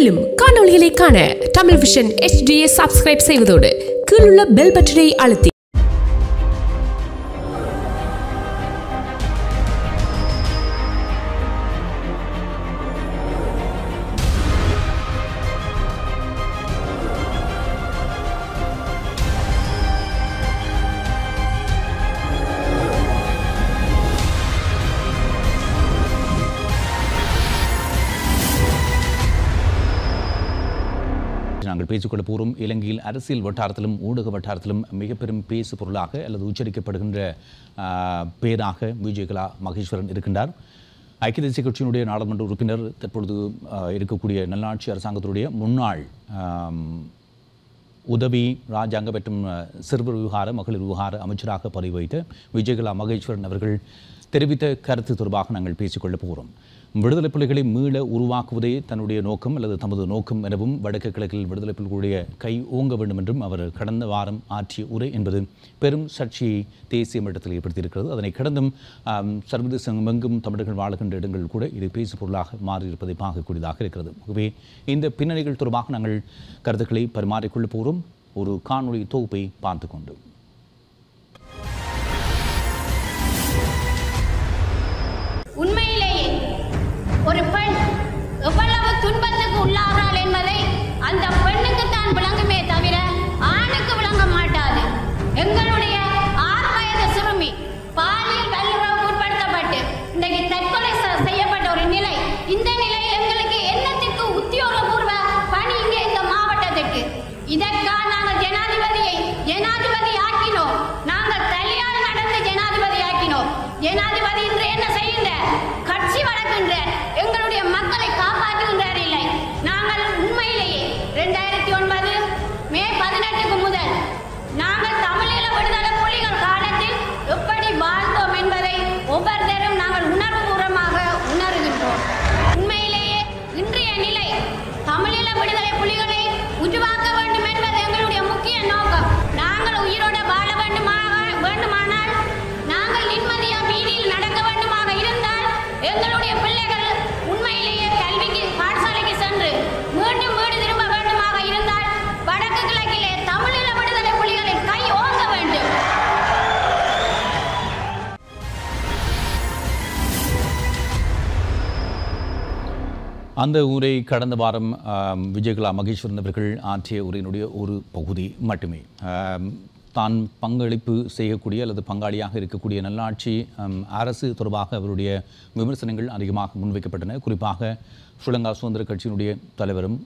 மேலும் காணொளிகளை காண தமிழ் விஷன் HD சப்ஸ்கிரைப் செய்வதோடு கீழுள்ள பெல் பட்டனை அழுத்தி நாங்கள் பேசிக்கொள்ள போகிறோம். இலங்கையில் அரசியல் வட்டாரத்திலும் ஊடக வட்டாரத்திலும் மிகப்பெரும் பேசு பொருளாக அல்லது உச்சரிக்கப்படுகின்ற பேராக விஜயகலா மகேஸ்வரன் இருக்கின்றார். ஐக்கிய தேசிய கட்சியினுடைய நாடாளுமன்ற உறுப்பினர், தற்பொழுது இருக்கக்கூடிய நல்லாட்சி அரசாங்கத்தினுடைய முன்னாள் உதவி ராஜாங்க மற்றும் சிறுவர் விவகார மகளிர் விவகார அமைச்சராக பதவி வகித்த விஜயகலா மகேஸ்வரன் அவர்கள் தெரிவித்த கருத்து தொடர்பாக நாங்கள் பேசிக்கொள்ள போகிறோம். விடுதலை புலிகளை மீள உருவாக்குவதே தன்னுடைய நோக்கம் அல்லது தமது நோக்கம் எனவும் வடக்கு கிழக்கில் விடுதலை புலிகளுடைய கை ஓங்க வேண்டும் என்றும் அவர் கடந்த வாரம் ஆற்றிய உரை என்பது பெரும் சர்ச்சையை தேசிய மட்டத்தில் ஏற்படுத்தியிருக்கிறது. அதனை கடந்தும் சர்வதேசமெங்கும் தமிழர்கள் வாழுகின்ற இடங்கள் கூட இது பேசு பொருளாக மாறியிருப்பதை பார்க்கக்கூடியதாக இருக்கிறது. ஆகவே இந்த பின்னணிகள் தொடர்பாக நாங்கள் கருத்துக்களை பரிமாறிக்கொள்ள போகிறோம். ஒரு காணொலி தொகுப்பை பார்த்து கொண்டு உண்மையிலேயே ஒரு பெண் எவ்வளவு துன்பத்துக்கு உள்ளாகிறாள் என்பதை அந்த பெண்ணுக்கு தான் விளங்குமே தவிர ஆணுக்கு விளங்க மாட்டாது. எங்களுடைய 6 வயது சிறுமி பாலியல் வல்லுறவுக்கு உட்படுத்தப்பட்டு இன்றைக்கு தற்கொலை செய்யப்பட்ட ஒரு நிலை. இந்த நிலை எங்களுக்கு என்னத்துக்கு உத்தியோகபூர்வ பணி இங்கே இந்த மாவட்டத்துக்கு? இதற்காக நாங்கள் ஜனாதிபதி ஆக்கினோம். நாங்கள் தலையால் நடந்து ஜனாதிபதி ஆக்கினோம். ஜனாதிபதி இன்று என்ன செய்கின்ற கட்சி வழங்குகின்ற எங்களுடைய மக்களை காப்பாற்றுகின்றார் இல்லை. நாங்கள் உண்மையிலேயே 2009 மே 18 முதல் நாங்கள் தமிழீழ விடுதலை புலிகள் காலத்தில் எப்படி வாழ்ந்தோம் என்பதை ஒவ்வொருத்தரும் நாங்கள் உணர்வுபூர்வமாக உணர்கின்றோம். உண்மையிலேயே இன்றைய நிலை தமிழீழ விடுதலை புலிகளை உருவாக்க வேண்டும் என்பது எங்களுடைய முக்கிய நோக்கம். நாங்கள் உயிரோடு வாழ வேண்டுமானால் நாங்கள் நிம்மதியாக வீதியில் நடக்க வேண்டுமாக இருந்தால் எங்களுடைய பிள்ளைகள் உண்மையிலேயே கல்விக்கு பாடசாலைக்கு சென்று மீண்டும் வீடு திரும்ப வேண்டுமாக இருந்தால் வடக்கு கிழக்கிலே தமிழீழ விடுதலை புலிகளை கை ஓங்க வேண்டும். அந்த உரை கடந்த வாரம் விஜயகலா மகேஸ்வரன் அவர்கள் ஆற்றிய உரையினுடைய ஒரு பகுதி மட்டுமே. தான் பங்களிப்பு செய்யக்கூடிய அல்லது பங்காளியாக இருக்கக்கூடிய நல்லாட்சி அரசு தொடர்பாக அவருடைய விமர்சனங்கள் அதிகமாக முன்வைக்கப்பட்டன. குறிப்பாக ஸ்ரீலங்கா சுதந்திர கட்சியினுடைய தலைவரும்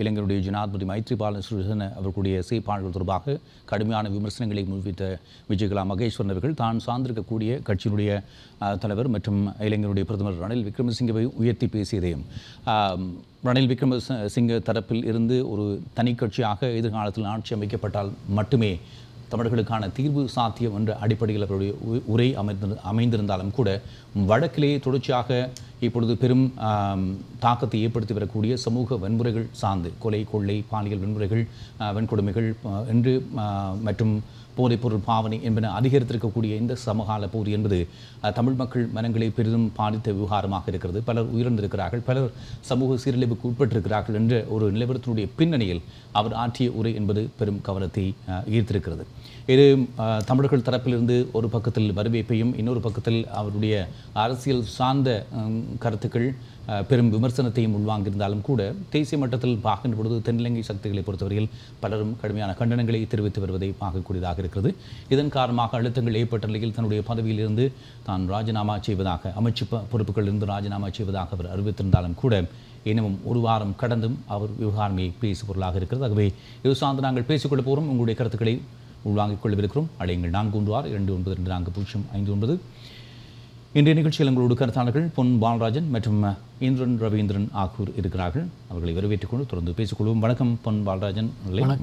இலங்கையினுடைய ஜனாதிபதி மைத்ரிபால சிறிசேன அவர்களுடைய செயற்பாடுகள் தொடர்பாக கடுமையான விமர்சனங்களை முன்வைத்த விஜயகலா மகேஸ்வரன் அவர்கள் தான் சார்ந்திருக்கக்கூடிய கட்சியினுடைய தலைவர் மற்றும் இலங்கையினுடைய பிரதமர் ரணில் விக்ரமசிங்கவை உயர்த்தி பேசியதையும், ரணில் விக்ரமசிங்க தரப்பில் இருந்து ஒரு தனி கட்சியாக எதிர்காலத்தில் ஆட்சி அமைக்கப்பட்டால் மட்டுமே தமிழர்களுக்கான தீர்வு சாத்தியம் என்ற அடிப்படையில் அவருடைய உரை அமைந்திருந்தாலும் கூட, வடக்கிலேயே தொடர்ச்சியாக இப்பொழுது பெரும் தாக்கத்தை ஏற்படுத்தி வரக்கூடிய சமூக வன்முறைகள் சார்ந்து கொலை, கொள்ளை, பாலியல் வன்முறைகள், வன்கொடுமைகள் என்று மற்றும் போதைப்பொருள் பாவனை என்பன அதிகரித்திருக்கக்கூடிய இந்த சமகால போர் என்பது தமிழ் மக்கள் மனங்களை பெரிதும் பாதித்த விவகாரமாக இருக்கிறது. பலர் உயிரிழந்திருக்கிறார்கள், பலர் சமூக சீரழிவுக்கு உட்பட்டிருக்கிறார்கள் என்ற ஒரு நிலவரத்தினுடைய பின்னணியில் அவர் ஆற்றிய உரை என்பது பெரும் கவனத்தை ஈர்த்திருக்கிறது. இது தமிழர்கள் தரப்பிலிருந்து ஒரு பக்கத்தில் வரவேற்பையும், இன்னொரு பக்கத்தில் அவருடைய அரசியல் சார்ந்த கருத்துக்கள் பெரும் விமர்சனத்தையும் உள்வாங்கியிருந்தாலும் கூட, தேசிய மட்டத்தில் பார்க்கின்ற பொழுது தென்னிலங்கை சக்திகளை பொறுத்தவரையில் பலரும் கடுமையான கண்டனங்களை தெரிவித்து வருவதை பார்க்கக்கூடியதாக இருக்கிறது. இதன் காரணமாக அழுத்தங்கள் ஏற்பட்ட நிலையில் தன்னுடைய பதவியிலிருந்து தான் ராஜினாமா செய்வதாக, அமைச்சு பொறுப்புகளிலிருந்து ராஜினாமா செய்வதாக அவர் அறிவித்திருந்தாலும் கூட, இன்னமும் ஒரு வாரம் கடந்தும் அவர் விவகாரமே பேசு பொருளாக இருக்கிறது. ஆகவே இது சார்ந்து நாங்கள் பேசிக்கொள்ள போகிறோம். உங்களுடைய கருத்துக்களை உள்வாங்கிக் கொள்ளவிருக்கிறோம். அடையுங்கள் 416-292-459. இன்றைய நிகழ்ச்சியில் எங்களோடு கருத்தாளர்கள் பொன் பாலராஜன் மற்றும் இந்திரன் ரவீந்திரன் ஆகியோர் இருக்கிறார்கள். அவர்களை வரவேற்றுக்கொண்டு தொடர்ந்து பேசிக்கொள்வோம். வணக்கம் பொன் பாலராஜன்.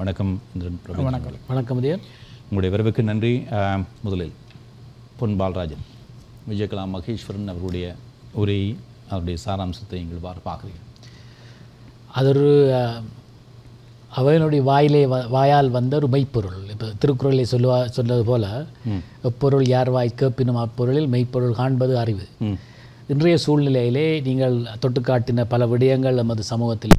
வணக்கம் இந்திரன். வணக்கம். உங்களுடைய வரவுக்கு நன்றி. முதலில் பொன் பாலராஜன், விஜயகலா மகேஸ்வரன் அவருடைய உரையை, அவருடைய சாராம்சத்தை எங்கள் பார்க்கிறீர்கள். அதொரு அவனுடைய வாயால் வந்த ஒரு மெய்ப்பொருள். இப்போ திருக்குறளை சொல்வது போல, எப்பொருள் யார் வாய் கேப்பினும் அப்பொருளில் மெய்ப்பொருள் காண்பது அறிவு. இன்றைய சூழ்நிலையிலே நீங்கள் தொட்டுக்காட்டின பல விடயங்கள் நமது சமூகத்தில்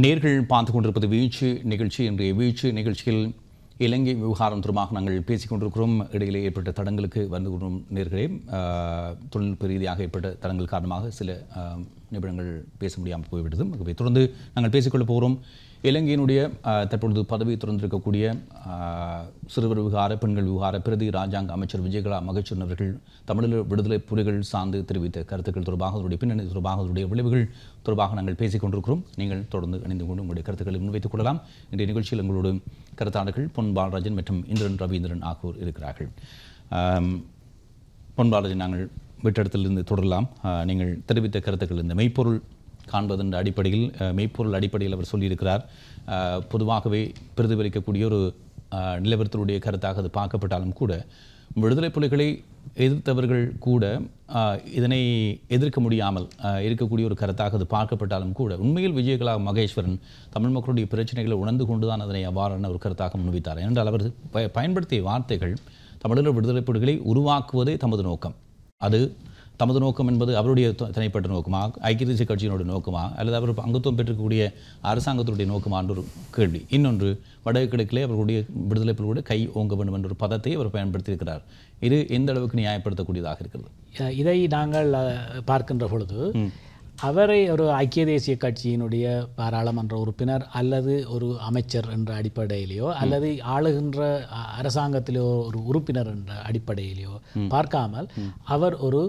நேர்கள் பார்த்துக் கொண்டிருப்பது வீழ்ச்சி நிகழ்ச்சி. இன்றைய வீழ்ச்சி நிகழ்ச்சியில் இலங்கை விவகாரம் தொடர்பாக நாங்கள் பேசிக் கொண்டிருக்கிறோம். இடையிலே ஏற்பட்ட தடங்களுக்கு வந்து கொள்ளும் நேர்களே, தொழில்நுட்ப ரீதியாக ஏற்பட்ட தடங்கள் காரணமாக சில நிபுணங்கள் பேச முடியாமல் போய்விட்டது. ஆகவே தொடர்ந்து நாங்கள் பேசிக்கொள்ள போகிறோம். இலங்கையினுடைய தற்பொழுது பதவி தொடர்ந்திருக்கக்கூடிய சிறுவர் விவகார பெண்கள் விவகார பிரதி இராஜாங்க அமைச்சர் விஜயகலா மகேஸ்வரன் அவர்கள் தமிழீழ விடுதலை புலிகள் சார்ந்து தெரிவித்த கருத்துக்கள் தொடர்பாக, அதனுடைய பின்னணி தொடர்பாக, அதனுடைய விளைவுகள் தொடர்பாக நாங்கள் பேசிக் கொண்டிருக்கிறோம். நீங்கள் தொடர்ந்து இணைந்து கொண்டு உங்களுடைய கருத்துக்களை முன்வைத்துக் கொள்ளலாம். இன்றைய நிகழ்ச்சியில் எங்களோடு கருத்தாளர்கள் பொன் பாலராஜன் மற்றும் இந்திரன் ரவீந்திரன் ஆகியோர் இருக்கிறார்கள். பொன் பாலராஜன், நாங்கள் வீட்டிடத்திலிருந்து தொடரலாம். நீங்கள் தெரிவித்த கருத்துக்கள் இந்த மெய்ப்பொருள் காண்பதன் அடிப்படையில், மெய்ப்பொருள் அடிப்படையில் அவர் சொல்லியிருக்கிறார். பொதுவாகவே பிரதிபலிக்கக்கூடிய ஒரு நிலவரத்தினுடைய கருத்தாக அது பார்க்கப்பட்டாலும் கூட, விடுதலை புலிகளை எதிர்த்தவர்கள் கூட இதனை எதிர்க்க முடியாமல் இருக்கக்கூடிய ஒரு கருத்தாக அது பார்க்கப்பட்டாலும் கூட, உண்மையில் விஜயகலா மகேஸ்வரன் தமிழ் மக்களுடைய பிரச்சனைகளை உணர்ந்து கொண்டுதான் அதனை அவ்வாறான ஒரு கருத்தாக முன்வைத்தார். ஏனென்றால் அவர் பயன்படுத்திய வார்த்தைகள், தமிழர் விடுதலை புலிகளை உருவாக்குவதே தமது நோக்கம், அது தமது நோக்கம் என்பது அவருடைய தனிப்பட்ட நோக்கமா, ஐக்கிய தேசிய கட்சியினுடைய நோக்கமா, அல்லது அவர் அங்கத்துவம் பெற்றிருக்கக்கூடிய அரசாங்கத்தினுடைய நோக்கமா என்ற ஒரு கேள்வி. இன்னொன்று, வடகிழக்கிலே அவர்களுடைய விடுதலை புலிகளுடைய கை ஓங்க வேண்டும் என்ற ஒரு பதத்தை அவர் பயன்படுத்தியிருக்கிறார். இது எந்த அளவுக்கு நியாயப்படுத்தக்கூடியதாக இருக்கிறது? இதை நாங்கள் பார்க்கின்ற பொழுது, அவரை ஒரு ஐக்கிய தேசிய கட்சியினுடைய பாராளுமன்ற உறுப்பினர் அல்லது ஒரு அமைச்சர் என்ற அடிப்படையிலேயோ அல்லது ஆளுகின்ற அரசாங்கத்திலோ ஒரு உறுப்பினர் என்ற அடிப்படையிலேயோ பார்க்காமல், அவர் ஒரு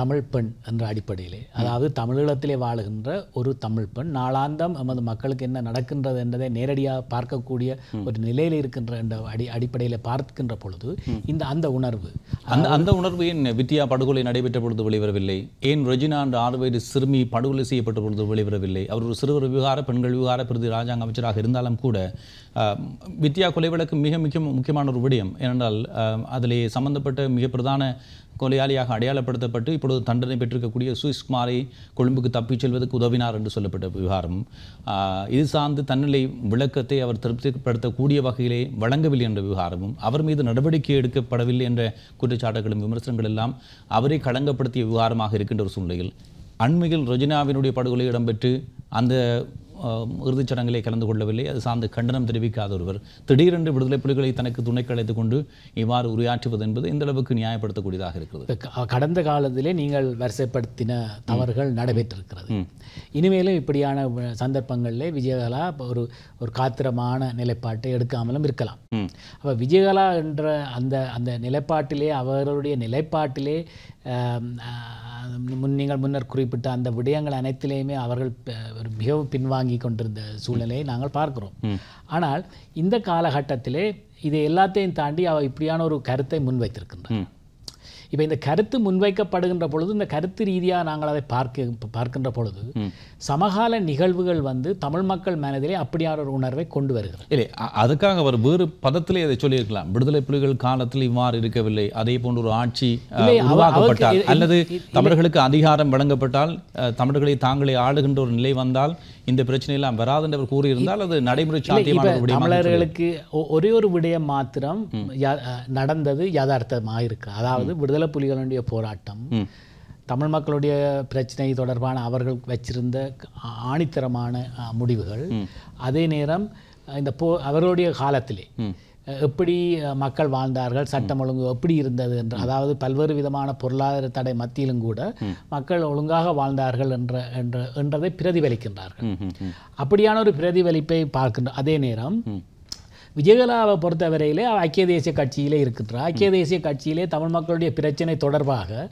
தமிழ் பெண் என்ற அடிப்படையிலே, அதாவது தமிழீழத்திலே வாழுகின்ற ஒரு தமிழ் பெண், நாளாந்தம் எமது மக்களுக்கு என்ன நடக்கின்றது என்றதை நேரடியாக பார்க்கக்கூடிய ஒரு நிலையில் இருக்கின்ற என்ற அடிப்படையில் பார்க்கின்ற பொழுது, இந்த அந்த உணர்வு ஏன் வித்யா படுகொலை நடைபெற்ற பொழுது வெளிவரவில்லை? ஏன் ரெஜினா என்ற 6 வயது சிறுமி படுகொலை செய்யப்பட்ட பொழுது வெளிவரவில்லை? அவர் ஒரு சிறுவர் விவகார பெண்கள் விவகார பிரதி இராஜாங்க அமைச்சராக இருந்தாலும் கூட, வித்யா கொலை வழக்கு மிக முக்கியமான ஒரு விடயம். ஏனென்றால் அதிலே சம்பந்தப்பட்ட மிக பிரதான கொலையாளியாக அடையாளப்படுத்தப்பட்டு இப்பொழுது தண்டனை பெற்றிருக்கக்கூடிய சுவிஸ்குமாரை கொழும்புக்கு தப்பிச் செல்வதற்கு உதவினார் என்று சொல்லப்பட்ட விவகாரம், இது சார்ந்து தன்னிலை விளக்கத்தை அவர் திருப்திப்படுத்தக்கூடிய வகையிலே வழங்கவில்லை என்ற விவகாரமும், அவர் மீது நடவடிக்கை எடுக்கப்படவில்லை என்ற குற்றச்சாட்டுகளும் விமர்சனங்கள் எல்லாம் அவரை களங்கப்படுத்திய விவகாரமாக இருக்கின்ற ஒரு சூழ்நிலையில், அண்மையில் ரெஜினாவினுடைய படுகொலை இடம்பெற்று அந்த இறுதிச் சடங்கிலே கலந்து கொள்ளவில்லை, அது சார்ந்து கண்டனம் தெரிவிக்காத ஒருவர் திடீரென்று விடுதலை புலிகளை தனக்கு துணைக்கு அழைத்துக் கொண்டு இவ்வாறு உரையாற்றுவது என்பது எந்த அளவுக்கு நியாயப்படுத்தக்கூடியதாக இருக்கிறது? கடந்த காலத்திலே நீங்கள் வரிசைப்படுத்தின தவறுகள் நடைபெற்றிருக்கிறது. இனிமேலும் இப்படியான சந்தர்ப்பங்களிலே விஜயகலா ஒரு காத்திரமான நிலைப்பாட்டை எடுக்காமலும் இருக்கலாம். அப்போ விஜயகலா என்ற அந்த நிலைப்பாட்டிலே, அவர்களுடைய நிலைப்பாட்டிலே, நீங்கள் முன்னர் குறிப்பிட்ட அந்த விடயங்கள் அனைத்திலேயுமே அவர்கள் மிகவும் பின்வாங்கி கொண்டிருந்த சூழ்நிலையை நாங்கள் பார்க்கிறோம். ஆனால் இந்த காலகட்டத்திலே இது எல்லாத்தையும் தாண்டி அவர் இப்படியான ஒரு கருத்தை முன்வைத்திருக்கின்றார். இப்போ இந்த கருத்து முன்வைக்கப்படுகின்ற பொழுது, இந்த கருத்து ரீதியாக நாங்கள் அதை பார்க்கின்ற பொழுது, சமகால நிகழ்வுகள் வந்து தமிழ் மக்கள் மனதிலே அப்படியான ஒரு உணர்வை கொண்டு வருகிறது. இல்லை, அதுக்காக அவர் வேறு பதத்திலே அதை சொல்லியிருக்கலாம். விடுதலை புலிகள் காலத்தில் இவ்வாறு இருக்கவில்லை, அதே போன்ற ஒரு ஆட்சி உருவாக்கப்பட்டால் அல்லது தமிழர்களுக்கு அதிகாரம் வழங்கப்பட்டால், தமிழர்களை தாங்களே ஆளுகின்ற ஒரு நிலை வந்தால் இந்த பிரச்சனையெல்லாம் வராது என்று அவர் கூறியிருந்தால் அது நடைமுறை சாத்தியமான விடயம். தமிழர்களுக்கு ஒரே ஒரு விடயம் மாத்திரம் நடந்தது யதார்த்தமாக இருக்கு, அதாவது விடுதலை புலிகளுடைய போராட்டம், தமிழ் மக்களுடைய பிரச்சனை தொடர்பான அவர்கள் வச்சிருந்த ஆணித்தரமான முடிவுகள், அதே நேரம் இந்த அவர்களுடைய காலத்திலே எப்படி மக்கள் வாழ்ந்தார்கள், சட்டம் ஒழுங்கு எப்படி இருந்தது என்று, அதாவது பல்வேறு விதமான பொருளாதார தடை மத்தியிலும் கூட மக்கள் ஒழுங்காக வாழ்ந்தார்கள் என்றதை பிரதிபலிக்கின்றார்கள். அப்படியான ஒரு பிரதிபலிப்பை பார்க்கின்ற அதே நேரம் விஜயகலாவை பொறுத்தவரையிலே ஐக்கிய தேசிய கட்சியிலே இருக்கின்றார். ஐக்கிய தேசிய கட்சியிலே தமிழ் மக்களுடைய பிரச்சனை தொடர்பாக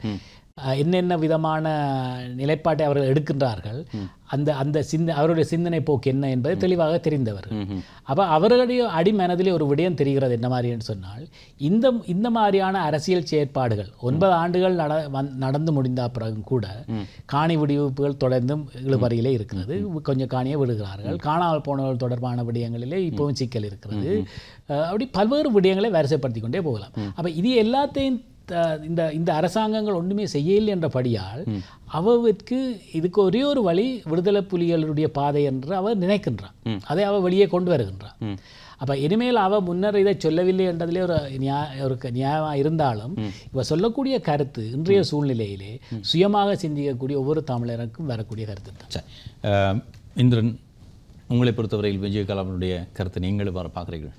என்னென்ன விதமான நிலைப்பாட்டை அவர்கள் எடுக்கின்றார்கள், அந்த அவருடைய சிந்தனை போக்கு என்ன என்பது தெளிவாக தெரிந்தவர்கள். அப்போ அவர்களுடைய அடிமனதிலே ஒரு விடயம் தெரிகிறது. என்ன மாதிரின்னு சொன்னால், இந்த மாதிரியான அரசியல் செயற்பாடுகள் 9 ஆண்டுகள் நடந்து முடிந்த பிறகு கூட காணி விடுவிப்புகள் தொடர்ந்தும் இழுபறியிலே இருக்கிறது. கொஞ்சம் காணியை விடுகிறார்கள், காணாமல் போனவர்கள் தொடர்பான விடயங்களிலே இப்போவும் சிக்கல் இருக்கிறது. அப்படி பல்வேறு விடயங்களை வரிசைப்படுத்தி கொண்டே போகலாம். அப்போ இது எல்லாத்தையும் இந்த அரசாங்கங்கள் ஒன்றுமே செய்யவில்லை என்றபடியால், அவருக்கு இதுக்கு ஒரே ஒரு வழி விடுதலை புலிகளுடைய பாதை என்று அவர் நினைக்கின்றார். அதை அவர் வெளியே கொண்டு வருகின்றார். அப்போ இனிமேல் அவர் முன்னர் இதை சொல்லவில்லை என்றதிலே ஒரு நியாயமாக இருந்தாலும், இவர் சொல்லக்கூடிய கருத்து இன்றைய சூழ்நிலையிலே சுயமாக சிந்திக்கக்கூடிய ஒவ்வொரு தமிழருக்கும் வரக்கூடிய கருத்து தான். இந்திரன், உங்களை பொறுத்தவரையில் விஜயகலாவினுடைய கருத்தை நீங்கள் எவ்வாறு பார்க்கிறீர்கள்?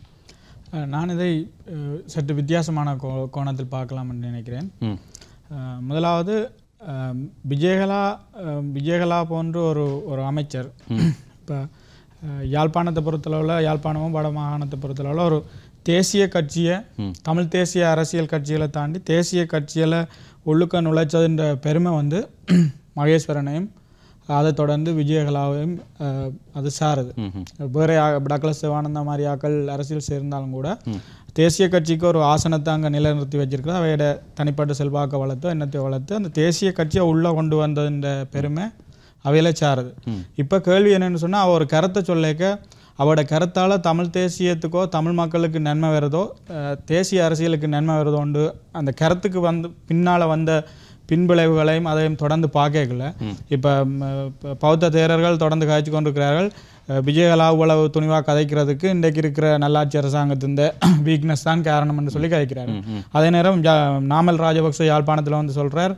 நான் இதை சற்று வித்தியாசமான கோணத்தில் பார்க்கலாம் என்று நினைக்கிறேன். முதலாவது விஜயகலா போன்ற ஒரு அமைச்சர் இப்போ யாழ்ப்பாணத்தை பொறுத்தளவில், யாழ்ப்பாணமும் வட மாகாணத்தை பொறுத்தளவில் ஒரு தேசிய கட்சியை, தமிழ் தேசிய அரசியல் கட்சிகளை தாண்டி தேசிய கட்சியில் உள்ளுக்க நுழைச்சதுன்ற பெருமை வந்து மகேஸ்வரனையும் அதை தொடர்ந்து விஜயகலாவையும் அது சாருது. வேறு டக்ளஸ் சிவானந்த மாதிரி ஆக்கள் அரசியல் சேர்ந்தாலும் கூட தேசிய கட்சிக்கு ஒரு ஆசனத்தை அங்கே நிலைநிறுத்தி வச்சிருக்கிறது. அவையோட தனிப்பட்ட செல்வாக்கை வளர்த்து எண்ணத்தை வளர்த்து அந்த தேசிய கட்சியை உள்ளே கொண்டு வந்ததுன்ற பெருமை அவையில சாருது. இப்போ கேள்வி என்னென்னு சொன்னால், அவள் ஒரு கருத்தை சொல்லிக்க அவட கருத்தால் தமிழ் தேசியத்துக்கோ தமிழ் மக்களுக்கு நன்மை வருதோ தேசிய அரசியலுக்கு நன்மை வருதோண்டு அந்த கருத்துக்கு வந்து பின்னால் வந்த பின்விளைவுகளையும் அதையும் தொடர்ந்து பார்க்கல. இப்போ பௌத்த தேரர்கள் தொடர்ந்து காய்ச்சி கொண்டிருக்கிறார்கள். விஜயகலா உளவு துணிவாக கதைக்கிறதுக்கு இன்றைக்கு இருக்கிற நல்லாட்சி அரசாங்கத்தின் வீக்னஸ் தான் காரணம் என்று சொல்லி கதைக்கிறார். அதே நேரம் நாமல் ராஜபக்ச யாழ்ப்பாணத்தில் வந்து சொல்கிறார்,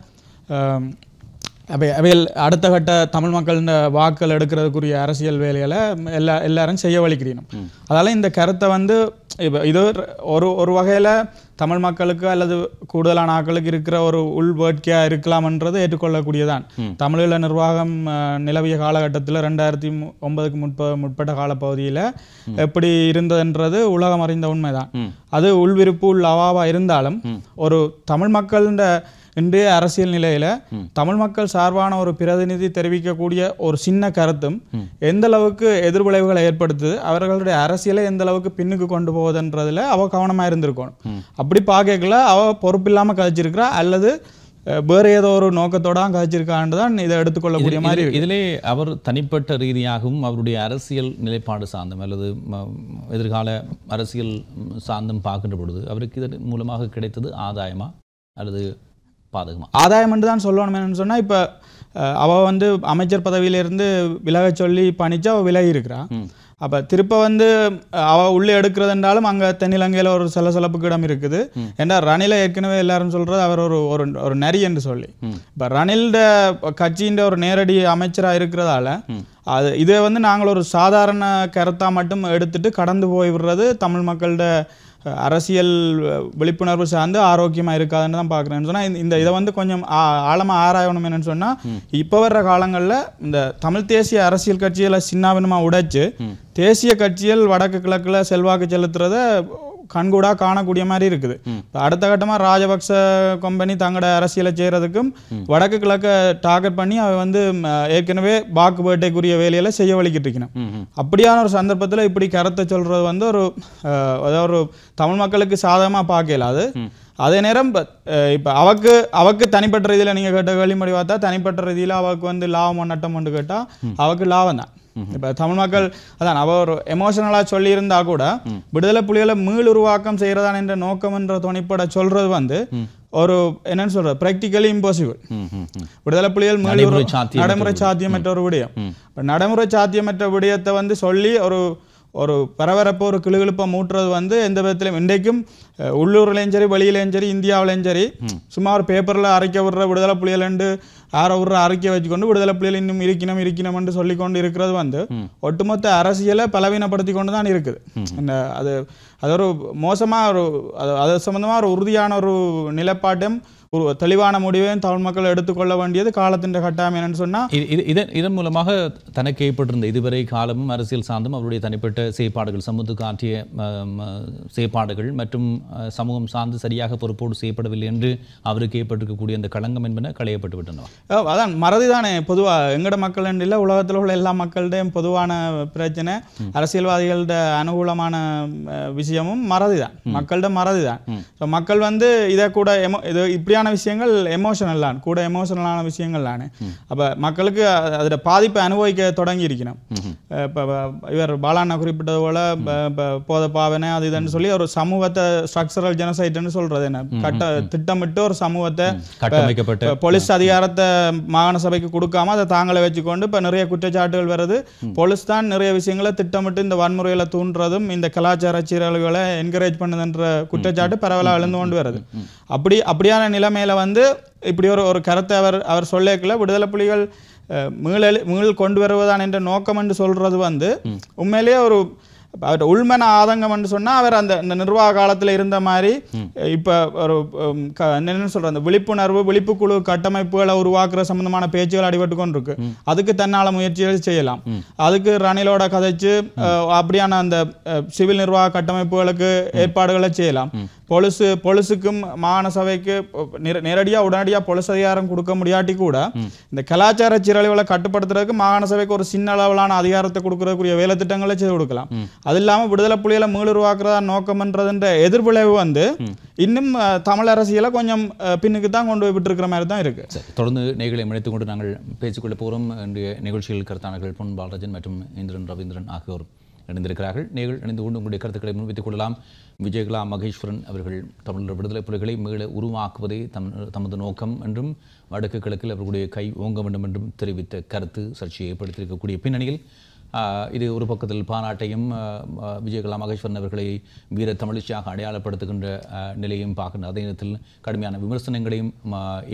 அவையில் அடுத்த கட்ட தமிழ் மக்கள் வாக்கள் எடுக்கிறதுக்குரிய அரசியல் வேலைகளை எல்லாரும் செய்ய வலிக்கிறீனும். அதால் இந்த கருத்தை வந்து இப்போ இது ஒரு ஒரு வகையில் தமிழ் மக்களுக்கு அல்லது கூடுதலான ஆக்களுக்கு இருக்கிற ஒரு உள் வேட்கையாக இருக்கலாம்ன்றது ஏற்றுக்கொள்ளக்கூடியதான். தமிழீழ நிர்வாகம் நிலவிய காலகட்டத்தில் 2009க்கு முற்பட்ட காலப்பகுதியில் எப்படி இருந்ததுன்றது உலகம் அறிந்த உண்மைதான். அது உள்விருப்பு உள் அவாவாக இருந்தாலும் ஒரு தமிழ் மக்கள்ன்ற இன்றைய அரசியல் நிலையில தமிழ் மக்கள் சார்பான ஒரு பிரதிநிதி தெரிவிக்கக்கூடிய ஒரு சின்ன கருத்தும் எந்த அளவுக்கு எதிர்விளைவுகளை ஏற்படுத்துது, அவர்களுடைய அரசியலை எந்த அளவுக்கு பின்னுக்கு கொண்டு போகுதுன்றதுல அவ கவனமாக இருந்திருக்கணும். அப்படி பார்க்கல அவ பொறுப்பில்லாமல் கழிச்சிருக்கிறா அல்லது வேறு ஏதோ ஒரு நோக்கத்தோட கழிச்சிருக்கான்தான் இதை எடுத்துக்கொள்ளக்கூடிய மாதிரி. இதிலே அவர் தனிப்பட்ட ரீதியாகவும் அவருடைய அரசியல் நிலைப்பாடு சார்ந்தும் அல்லது எதிர்கால அரசியல் சார்ந்தும் பார்க்கின்ற பொழுது அவருக்கு இதன் மூலமாக கிடைத்தது ஆதாயமா அல்லது ஆதாயம் என்று தான் சொல்லணும். சொன்னா இப்ப அவ வந்து அமைச்சர் பதவியிலிருந்து விலக சொல்லி பணிச்சு அவ விலகி இருக்கிறான். அப்ப திருப்ப வந்து அவ உள்ளே எடுக்கிறது என்றாலும் அங்க தென்னிலங்கையில ஒரு சலசலப்புக்கு இடம் இருக்குது. ஏன்னா ரணில ஏற்கனவே எல்லாரும் சொல்றது அவர் ஒரு ஒரு நரி என்று சொல்லி. இப்ப ரணில்ட கட்சியின் ஒரு நேரடி அமைச்சரா இருக்கிறதால அது இதை வந்து நாங்கள் ஒரு சாதாரண கருத்தா மட்டும் எடுத்துட்டு கடந்து போய் விடுறது தமிழ் மக்கள்கிட்ட அரசியல் விழிப்புணர்வு சார்ந்து ஆரோக்கியமாக இருக்காதுன்னு தான் பார்க்குறேன்னு சொன்னால் இந்த இதை வந்து கொஞ்சம் ஆழமாக ஆராயணும். என்னென்னு சொன்னால், இப்போ வர்ற காலங்களில் இந்த தமிழ் தேசிய அரசியல் கட்சிகளை சின்னாபின்னமாக உடைச்சு தேசிய கட்சிகள் வடக்கு கிழக்கில் செல்வாக்கு செலுத்துறத கண்கூடா காணக்கூடிய மாதிரி இருக்குது. அடுத்த கட்டமாக ராஜபக்ச கம்பெனி தங்களோட அரசியலை செய்கிறதுக்கும் வடக்கு கிழக்க டார்கெட் பண்ணி அவை வந்து ஏற்கனவே வாக்கு வேட்டைக்குரிய வேலையில செய்ய வலிக்கிட்டு இருக்கணும். அப்படியான ஒரு சந்தர்ப்பத்தில் இப்படி கருத்தை சொல்றது வந்து ஒரு தமிழ் மக்களுக்கு சாதகமாக பார்க்கல. அது அதே நேரம் இப்போ அவக்கு தனிப்பட்ட ரீதியில் நீங்கள் கேட்ட கேள்விப்படி பார்த்தா தனிப்பட்ட ரீதியில் அவக்கு வந்து லாபமோ நட்டமோன்னு கேட்டால் அவக்கு லாபம் தான். இப்போ தமிழ் மக்கள் அதான் அவ ஒரு எமோஷனலாக சொல்லியிருந்தா கூட விடுதலை புலிகளை மீள் உருவாக்கம் செய்கிறதான் என்ற நோக்கம் என்ற துணைப்பட சொல்றது வந்து ஒரு என்னன்னு சொல்ற பிராக்டிகலி இம்பாசிபிள். விடுதலை புலிகள் நடைமுறை சாத்தியமற்ற ஒரு விடயம். நடைமுறை சாத்தியமற்ற விடயத்தை வந்து சொல்லி ஒரு பரபரப்போ ஒரு கிளுகிழுப்பை மூட்டுறது வந்து எந்த விதத்திலும் இன்றைக்கும் உள்ளூர்லேயும் சரி வெளியிலேயும் சரி இந்தியாவிலேயும் சரி சும்மா ஒரு பேப்பரில் அரைக்க விடுற விடுதலை புலிகள்ண்டு ஆற விடுற அரைக்க வச்சுக்கொண்டு விடுதலை புலிகள் இன்னும் இருக்கணும்னு சொல்லிக்கொண்டு இருக்கிறது வந்து ஒட்டுமொத்த அரசியலை பலவீனப்படுத்தி கொண்டு தான் இருக்குது. அது அது ஒரு மோசமாக ஒரு அது சம்பந்தமாக ஒரு உறுதியான ஒரு நிலைப்பாட்டையும் ஒரு தெளிவான முடிவையும் தமிழ் மக்கள் எடுத்துக்கொள்ள வேண்டியது காலத்தின் கட்டாயம் என்னன்னு சொன்னால், இதன் மூலமாக தனக்கு ஏற்பட்டிருந்த இதுவரை காலமும் அரசியல் சார்ந்தும் அவருடைய தனிப்பட்ட செயற்பாடுகள் சமூகத்துக்கு ஆற்றிய செயற்பாடுகள் மற்றும் சமூகம் சார்ந்து சரியாக பொறுப்போடு செய்யப்படவில்லை என்று அவருக்கு ஏற்பட்டிருக்கக்கூடிய அந்த களங்கம் என்பன களையப்பட்டு விட்டன. அதான் மறதிதானே பொதுவாக எங்கட மக்கள் இல்லை உலகத்தில் உள்ள எல்லா மக்களிடையும் பொதுவான பிரச்சனை அரசியல்வாதிகளோட அனுகூலமான விஷயமும் மறதிதான், மக்கள்கிட்ட மறதிதான். மக்கள் வந்து இதை கூட இப்படி விஷயங்கள் எமோஷனல் தான் கூட எமோஷனலான விஷயங்கள் தானே. அப்போ மக்களுக்கு அதோட பாதிப்பை அனுபவிக்க தொடங்கி இருக்கணும். இப்போ இவர் பாலாண்ணா குறிப்பிட்டது போல போத பாவனை அது இதுன்னு சொல்லி ஒரு சமூகத்தை ஸ்ட்ரக்சரல் ஜெனசைட்னு சொல்றது என்ன கட்ட திட்டமிட்டு ஒரு சமூகத்தை கட்டமைக்கப்பட்ட போலீஸ் அதிகாரத்தை மாகாண சபைக்கு கொடுக்காம அதை தாங்களை வச்சுக்கொண்டு இப்போ நிறைய குற்றச்சாட்டுகள் வருது. போலீஸ் தான் நிறைய விஷயங்களை திட்டமிட்டு இந்த வன்முறைகளை தூண்டுறதும் இந்த கலாச்சார சீரழிவுகளை என்கரேஜ் பண்ணுதுன்ற குற்றச்சாட்டு பரவலாக எழுந்து கொண்டு வருது. அப்படியான நிலைமையில வந்து இப்படி ஒரு கருத்தை அவர் சொல்லிக்கல விடுதலை புலிகள் மீள் கொண்டு வருவதான் என்ற நோக்கம் என்று சொல்றது வந்து உண்மையிலேயே ஒரு அவர்கிட்ட உள்மன ஆதங்கம் என்று சொன்னால் அவர் அந்த நிர்வாக காலத்தில் இருந்த மாதிரி இப்போ ஒரு என்னென்னு சொல்கிற அந்த விழிப்புணர்வு விழிப்புக்குழு கட்டமைப்புகளை உருவாக்குற சம்பந்தமான பேச்சுகள் அடிபட்டு கொண்டு இருக்கு. அதுக்கு தன்னால் முயற்சிகள் செய்யலாம். அதுக்கு ரணிலோட கதைச்சு அப்படியான அந்த சிவில் நிர்வாக கட்டமைப்புகளுக்கு ஏற்பாடுகளை செய்யலாம். பொலிசுக்கும் மாகாண சபைக்கு நேரடியாக உடனடியாக பொலிஸ் அதிகாரம் கொடுக்க முடியாட்டி கூட இந்த கலாச்சார சீரழிவுகளை கட்டுப்படுத்துறதுக்கு மாகாண சபைக்கு ஒரு சின்ன அளவிலான அதிகாரத்தை கொடுக்கறதுக்குரிய வேலை திட்டங்களை செய்து கொடுக்கலாம். அது இல்லாமல் விடுதலை புலிகளை மீளுருவாக்குறதா நோக்கம்ன்றதுன்ற எதிர்விளைவு வந்து இன்னும் தமிழ் அரசியலை கொஞ்சம் பின்னுக்கு தான் கொண்டு போய் விட்டுருக்கிற மாதிரி தான் இருக்கு. தொடர்ந்து நிகழ்ச்சிகளை இணைத்துக் கொண்டு நாங்கள் பேசிக்கொள்ள போகிறோம். இன்றைய நிகழ்ச்சியில் கருத்தாளர்கள் பொன் பாலராஜன் மற்றும் இந்திரன் ரவீந்திரன் ஆகியோர் இணைந்திருக்கிறார்கள். நீங்கள் இணைந்து கொண்டு உங்களுடைய கருத்துக்களை முன்வைத்துக் கொள்ளலாம். விஜயகலா மகேஸ்வரன் அவர்கள் தமிழர் விடுதலை புலிகளை மீள உருவாக்குவதே தமது நோக்கம் என்றும் வடக்கு கிழக்கில் அவர்களுடைய கை ஓங்க வேண்டும் என்றும் தெரிவித்த கருத்து சர்ச்சையை ஏற்படுத்தியிருக்கக்கூடிய பின்னணியில் இது ஒரு பக்கத்தில் பாராட்டையும் விஜயகலா மகேஸ்வரன் அவர்களை வீர தமிழிச்சியாக அடையாளப்படுத்துகின்ற நிலையும் பார்க்கின்ற அதே நேரத்தில் கடுமையான விமர்சனங்களையும்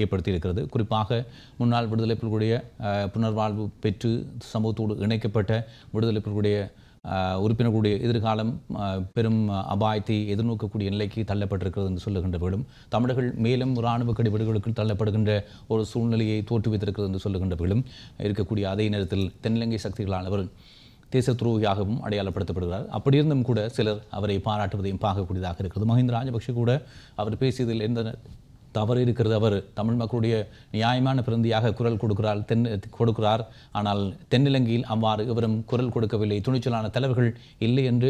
ஏற்படுத்தியிருக்கிறது. குறிப்பாக முன்னாள் விடுதலை புலிகளுடைய புனர்வாழ்வு பெற்று சமூகத்தோடு இணைக்கப்பட்ட விடுதலை புலிகளுடைய உறுப்பினர்களுடைய எதிர்காலம் பெரும் அபாயத்தை எதிர்நோக்கக்கூடிய நிலைக்கு தள்ளப்பட்டிருக்கிறது என்று சொல்லுகின்றவர்களும் தமிழர்கள் மேலும் இராணுவ கடிபடுகளுக்கு தள்ளப்படுகின்ற ஒரு சூழ்நிலையை தோற்றுவித்திருக்கிறது என்று சொல்லுகின்றவர்களும் இருக்கக்கூடிய அதே நேரத்தில் தென்னிலங்கை சக்திகளானவர் தேச துரோகியாகவும் அடையாளப்படுத்தப்படுகிறார். அப்படி இருந்தும் கூட சிலர் அவரை பாராட்டுவதையும் பார்க்கக்கூடியதாக இருக்கிறது. மஹிந்த ராஜபக்ஷ கூட அவர் பேசியதில் எந்த தவறு இருக்கிறது. அவர் தமிழ் மக்களுடைய நியாயமான பிரந்தியாக குரல் கொடுக்கிறார். ஆனால் தென்னிலங்கையில் அவ்வாறு இவரும் குரல் கொடுக்கவில்லை. துணிச்சலான தலைவர்கள் இல்லை என்று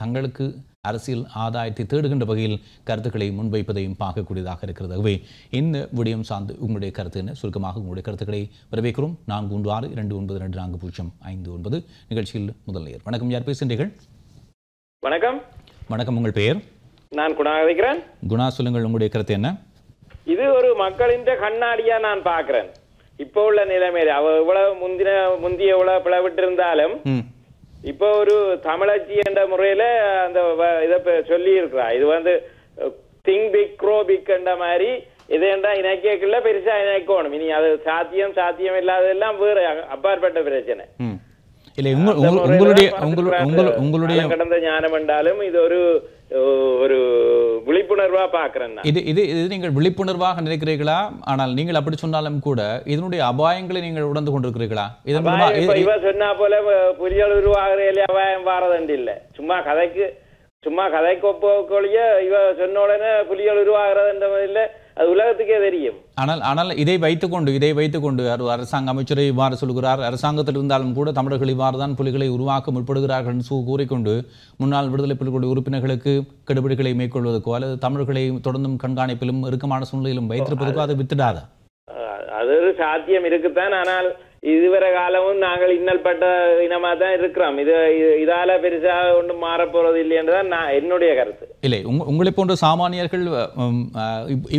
தங்களுக்கு அரசியல் ஆதாயத்தை தேடுகின்ற வகையில் கருத்துக்களை முன்வைப்பதையும் பார்க்கக்கூடியதாக இருக்கிறது. ஆகவே இந்த விடயம் சார்ந்து உங்களுடைய கருத்து என்ன? சுருக்கமாக உங்களுடைய கருத்துக்களை வரவேற்கிறோம். 4162929459 நிகழ்ச்சியில் முதல்வர். வணக்கம், யார் பேசுகிறீர்கள்? வணக்கம். வணக்கம், உங்கள் பெயர்? நான் குணா வைக்கிறேன். குணா, சொல்லுங்கள், உங்களுடைய கருத்து என்ன? இது ஒரு மக்களின் கண்ணாடியா நான் பாக்குறேன். இப்ப உள்ள நிலைமையில அவ இவ்வளவு முந்திய இவ்வளவு பிளவிட்டு இருந்தாலும் இப்ப ஒரு தமிழச்சி என்ற முறையில அந்த இத சொல்லி இருக்கிறா. இது வந்து திங்க் பிக் க்ரோ பிக் என்ற மாதிரி இதேண்டா இணைக்கல பெருசா இணைக்கணும். இனி அது சாத்தியம் சாத்தியம் இல்லாததெல்லாம் வேற அப்பாற்பட்ட பிரச்சனை. கடந்த ஞானம் என்றாலும் இது ஒரு ஒரு விழிப்புணர்வா பாக்குறேன். நீங்கள் விழிப்புணர்வாக நினைக்கிறீர்களா? ஆனால் நீங்கள் அப்படி சொன்னாலும் கூட இதனுடைய அபாயங்களை நீங்கள் உணர்ந்து கொண்டிருக்கிறீர்களா? இவ சொன்னா போல புலிகள் உருவாகிற அபாயம் வாரதண்டு இல்ல, சும்மா கதைக்கு ஒப்பொழிய இவ சொன்ன உடனே புலிகள் உருவாகிறது இல்ல, அது உலகத்துக்கே தெரியும். ஆனால் இதை வைத்துக்கொண்டு அரசாங்க அமைச்சரை இவ்வாறு சொல்கிறார். அரசாங்கத்தில் இருந்தாலும் கூட தமிழர்கள் இவ்வாறு தான் புலிகளை உருவாக்க முற்படுகிறார்கள் என்று கூறிக்கொண்டு முன்னாள் விடுதலை புலிகளுடைய உறுப்பினர்களுக்கு கெடுபிடிகளை மேற்கொள்வதற்கோ அல்லது தமிழர்களை தொடர்ந்தும் கண்காணிப்பிலும் இறுக்கமான சூழ்நிலையிலும் வைத்திருப்பதற்கோ அது வித்திடாதா? அது ஒரு சாத்தியம் இருக்குத்தான். ஆனால் இதுவரை காலமும் நாங்கள் இன்னல் பட்ட இனமாக தான் இருக்கிறோம். இதால பெருசாக ஒன்றும் மாறப்போறது இல்லை என்றுதான் நான் என்னுடைய கருத்து. இல்லை, உங்களை போன்ற சாமானியர்கள்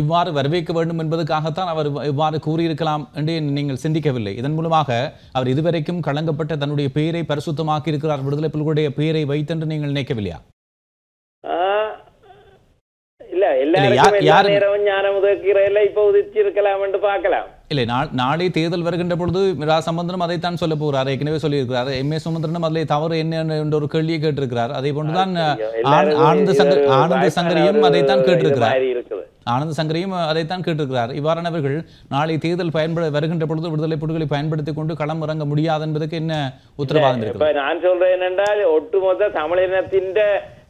இவ்வாறு வரவேற்க வேண்டும் என்பதற்காகத்தான் அவர் இவ்வாறு கூறியிருக்கலாம் என்று நீங்கள் சிந்திக்கவில்லை. இதன் மூலமாக அவர் இதுவரைக்கும் களங்கப்பட்ட தன்னுடைய பெயரை பரிசுத்தமாக்கி இருக்கிறார், விடுதலை புலிகளுடைய பெயரை வைத்தென்று நீங்கள் நினைக்கவில்லையா? இல்லை, நாளை தேர்தல் வருகின்ற பொழுது ரா சம்பந்தனும் அதைத்தான் சொல்ல போகிறார். ஏற்கனவே சொல்லியிருக்கிறார். எம் ஏ சுமந்திரனும் அதில் தவறு என்ன என்ற ஒரு கேள்வியை கேட்டிருக்கிறார். அதே போன்றுதான் ஆனந்த சங்கரியும் அதைத்தான் கேட்டிருக்கிறார். ஆனந்த சங்கரியும் அதைத்தான் கேட்டிருக்கிறார். இவ்வாறானவர்கள் நாளை தேர்தல் வருகின்ற பொழுது விடுதலை புலிகளை பயன்படுத்திக் கொண்டு களம் இறங்க முடியாது என்பதற்கு என்ன உத்தரவாதம் இருக்கு? நான் சொல்றேன் என்னென்றால் ஒட்டுமொத்த தமிழினத்தின்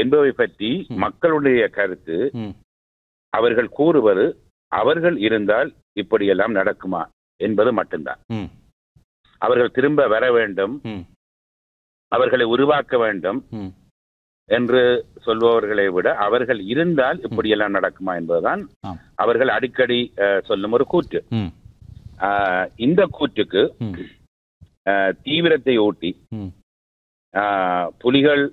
என்பவை பற்றி மக்களுடைய கருத்து. அவர்கள் கூறுவது அவர்கள் இருந்தால் இப்படியெல்லாம் நடக்குமா என்பது மட்டும்தான். அவர்கள் திரும்ப வர வேண்டும், அவர்களை உருவாக்க வேண்டும் என்று சொல்பவர்களை விட அவர்கள் இருந்தால் இப்படியெல்லாம் நடக்குமா என்பதுதான் அவர்கள் அடிக்கடி சொல்லும் ஒரு கூற்று. இந்த கூற்றுக்கு தீவிரத்தை ஓட்டி புலிகள்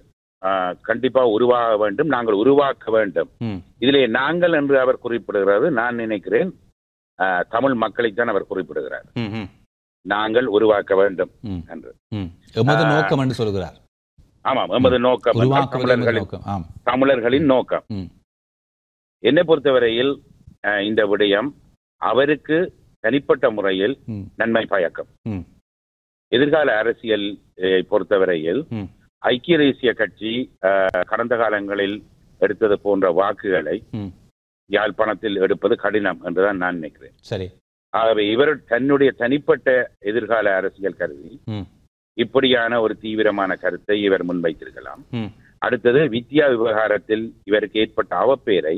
கண்டிப்பா உருவாக வேண்டும், நாங்கள் உருவாக்க வேண்டும். இதிலே நாங்கள் என்று அவர் குறிப்பிடுகிறார், நான் நினைக்கிறேன் தமிழ் மக்களைத்தான் அவர் குறிப்பிடுகிறார். நாங்கள் உருவாக்க வேண்டும் என்று நோக்கம் என்று சொல்கிறார். ஆமாம், எமது நோக்கம் தமிழர்களின் நோக்கம். என்னை பொறுத்தவரையில் இந்த விடயம் அவருக்கு தனிப்பட்ட முறையில் நன்மை பயக்கம். எதிர்கால அரசியல் பொறுத்தவரையில் ஐக்கிய தேசிய கட்சி கடந்த காலங்களில் எடுத்தது போன்ற வாக்குகளை யாழ்ப்பாணத்தில் எடுப்பது கடினம் என்றுதான் நான் நினைக்கிறேன். சரி, ஆகவே இவர் தன்னுடைய தனிப்பட்ட எதிர்கால அரசியல் கருதி இப்படியான ஒரு தீவிரமான கருத்தை இவர் முன்வைத்திருக்கலாம். அடுத்தது வித்யா விவகாரத்தில் இவருக்கு ஏற்பட்ட அவப்பேரை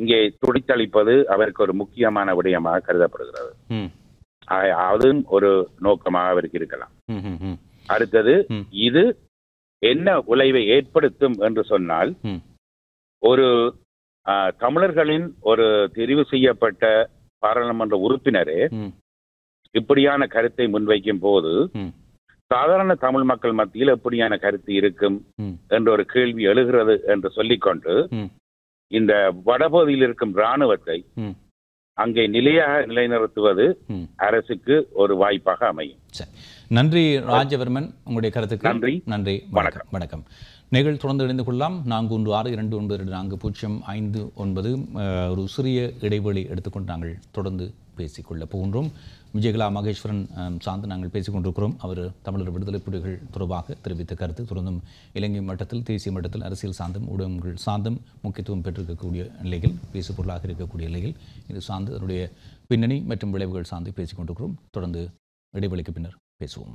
இங்கே துடித்தளிப்பது அவருக்கு ஒரு முக்கியமான விடயமாக கருதப்படுகிறது. அதுவும் ஒரு நோக்கமாக அவருக்கு இருக்கலாம். அடுத்தது இது என்ன விளைவை ஏற்படுத்தும் என்று சொன்னால், ஒரு தமிழர்களின் ஒரு தெரிவு செய்யப்பட்ட பாராளுமன்ற உறுப்பினரே இப்படியான கருத்தை முன்வைக்கும் போது சாதாரண தமிழ் மக்கள் மத்தியில் எப்படியான கருத்து இருக்கும் என்ற ஒரு கேள்வி எழுகிறது என்று சொல்லிக்கொண்டு இந்த வடபகுதியில் இருக்கும் இராணுவத்தை அங்கே நிலையாக நிலைநிறுத்துவது அரசுக்கு ஒரு வாய்ப்பாக அமையும். நன்றி ராஜவர்மன், உங்களுடைய கருத்துக்கு நன்றி. நன்றி, வணக்கம். வணக்கம். நிகழ்வு தொடர்ந்து இணைந்து கொள்ளலாம். 416-292-405-9 ஒரு சிறிய இடைவெளி எடுத்துக்கொண்டு நாங்கள் தொடர்ந்து பேசிக்கொள்ள போகின்றோம். விஜயகலா மகேஸ்வரன் சார்ந்து நாங்கள் பேசிக்கொண்டிருக்கிறோம். அவர் தமிழர் விடுதலை புலிகள் தொடர்பாக தெரிவித்த கருத்து தொடர்ந்தும் இலங்கை மட்டத்தில், தேசிய மட்டத்தில், அரசியல் சார்ந்தும், ஊடகங்கள் சார்ந்தும் முக்கியத்துவம் பெற்றிருக்கக்கூடிய நிலையில், பேசுபொருளாக இருக்கக்கூடிய நிலையில் இது சார்ந்து அதனுடைய பின்னணி மற்றும் விளைவுகள் சார்ந்து பேசிக்கொண்டிருக்கிறோம். தொடர்ந்து இடைவெளிக்கு பின்னர் பேசுவோம்.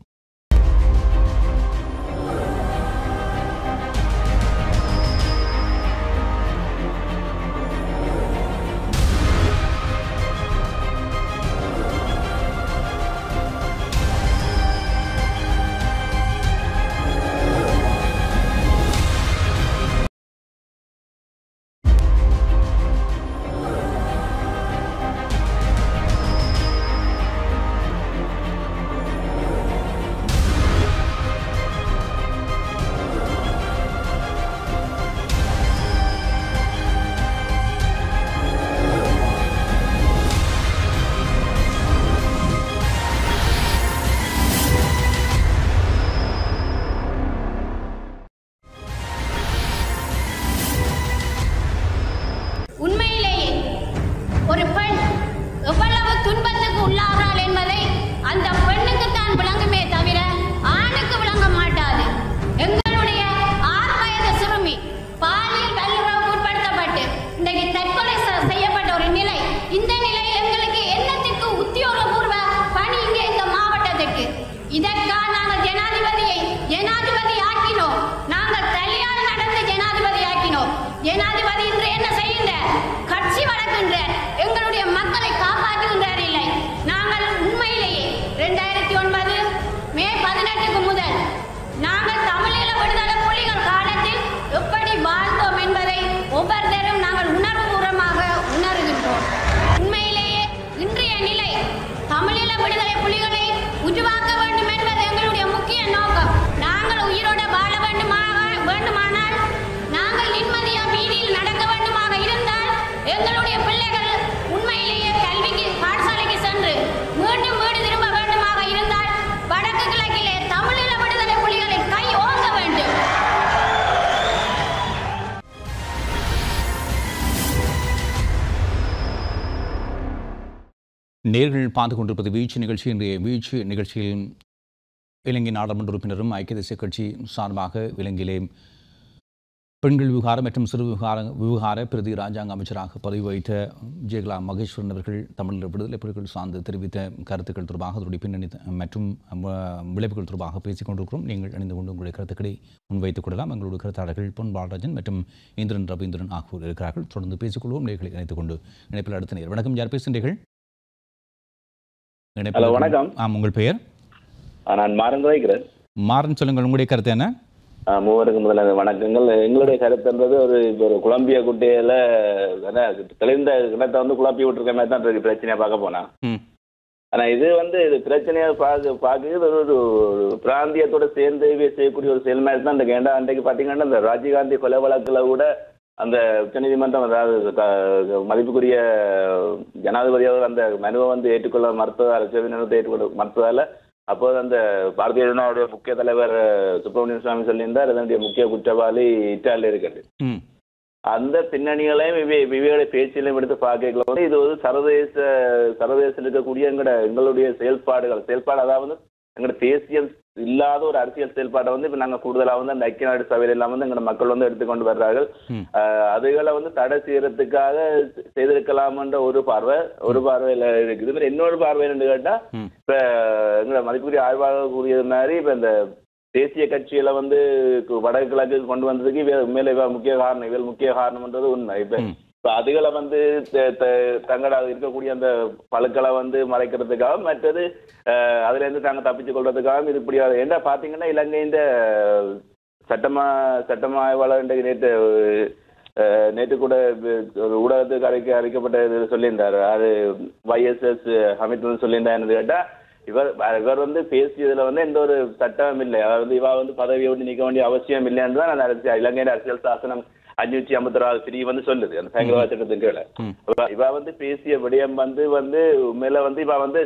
நேர்கள் பார்த்து கொண்டிருப்பது வீழ்ச்சி நிகழ்ச்சி. இன்றைய வீழ்ச்சி நிகழ்ச்சியில் இலங்கை நாடாளுமன்ற உறுப்பினரும் ஐக்கிய தேசிய கட்சி சார்பாக இலங்கையிலே பெண்கள் விவகாரம் மற்றும் சிறு விவகார பிரதி இராஜாங்க அமைச்சராக பதவி வகித்த விஜயகலா மகேஸ்வரன் அவர்கள் தமிழர் விடுதலை புலிகள் சார்ந்து தெரிவித்த கருத்துக்கள் தொடர்பாக அதனுடைய பின்னணி மற்றும் விளைவுகள் தொடர்பாக பேசிக் கொண்டிருக்கிறோம். நீங்கள் இணைந்து கொண்டு உங்களுடைய கருத்துக்களை முன்வைத்துக் கொள்ளலாம். எங்களுடைய கருத்தாளர்கள் பொன் பாலராஜன் மற்றும் இந்திரன் ரவீந்திரன் ஆகியோர் இருக்கிறார்கள். தொடர்ந்து பேசிக்கொள்வோம். நேர்களை இணைத்துக் கொண்டு இணைப்பில் அடுத்த நேர். வணக்கம், யார் பேசுகிறீர்கள்? வணக்கம். உங்கள் பெயர்? நான் மாறன் கதைக்கிறேன். மாறன், சொல்லுங்கள், உங்களுடைய கருத்து என்ன? மூவருக்கு முதலாக வணக்கங்கள். எங்களுடைய கருத்துன்றது ஒரு குழம்பிய குட்டையில தெளிந்த கிணத்தை வந்து குழப்பி விட்டுருக்க மாதிரி தான் பிரச்சனையா பார்க்க போனா ஆனா இது வந்து இது பிரச்சனையா பார்க்குறது ஒரு பிராந்தியத்தோட சேர்ந்து செய்யக்கூடிய ஒரு செயல் மாதிரி தான். இந்த கேண்டா அன்றைக்கு பார்த்தீங்கன்னா இந்த ராஜீவ்காந்தி கொலை வழக்குல கூட அந்த உச்சநீதிமன்றம் அதாவது மதிப்புக்குரிய ஜனாதிபதியாக அந்த மனுவை வந்து ஏற்றுக்கொள்ள மறுத்ததால் அரசியல் நிறுவனத்தை ஏற்றுக்கொள்ள மறுத்ததால அப்போது அந்த பாரதிய ஜனதாவுடைய முக்கிய தலைவர் சுப்பிரமணிய சுவாமி சொல்லியிருந்தார் இதனுடைய முக்கிய குற்றவாளி இட்டாலியில் இருக்கிறது. அந்த பின்னணிகளையும் இவையோட பேச்சிலையும் எடுத்து பார்க்கலாம். இது வந்து சர்வதேசத்தில் இருக்கக்கூடிய எங்களுடைய செயல்பாடு அதாவது எங்களோட தேசியம் இல்லாத ஒரு அரசியல் செயல்பாட்டை வந்து இப்போ நாங்கள் கூடுதலாக வந்து அந்த ஐக்கிய நாடு சபையில எல்லாம் வந்து எங்களோட மக்கள் வந்து எடுத்துக்கொண்டு வர்றார்கள். அதுகளை வந்து தடை செய்யறதுக்காக செய்திருக்கலாம்ன்ற ஒரு பார்வையில் இருக்குது. இப்போ இன்னொரு பார்வைன்னு கேட்டால் இப்போ எங்களோட மதிப்புக்குரிய ஆய்வாளர் கூறியது மாதிரி இப்போ இந்த தேசிய கட்சியில வந்து வடகிழக்கு கொண்டு வந்ததுக்கு மேலே முக்கிய காரணம்ன்றது உண்மை. இப்போ அதுகளை வந்து தங்கள இருக்கக்கூடிய அந்த பழுக்களை வந்து மறைக்கிறதுக்காக மற்றது அதுலேருந்து தாங்க தப்பிச்சு கொள்றதுக்காகவும் இது இப்படியா என்ன பார்த்தீங்கன்னா இலங்கையின் சட்டமா ஆய்வாளர் நேற்று கூட ஒரு ஊடகத்துக்கு அறிக்கப்பட்ட சொல்லியிருந்தார். அது YSS அமித் வந்து சொல்லியிருந்தாருன்னு கேட்டால் இவர் வந்து பேசியதுல வந்து எந்த ஒரு சட்டம் இல்லை, அதாவது இவா வந்து பதவியை விட்டு நிற்க வேண்டிய அவசியம் இல்லைன்னு தான் நான் இலங்கையின் அரசியல் சாசனம் 556 பிரிவு வந்து சொல்லுது அந்த பயங்கரவாத சட்டத்துக்கு. இவா வந்து பேசிய விடயம் வந்து மேல வந்து இவா வந்து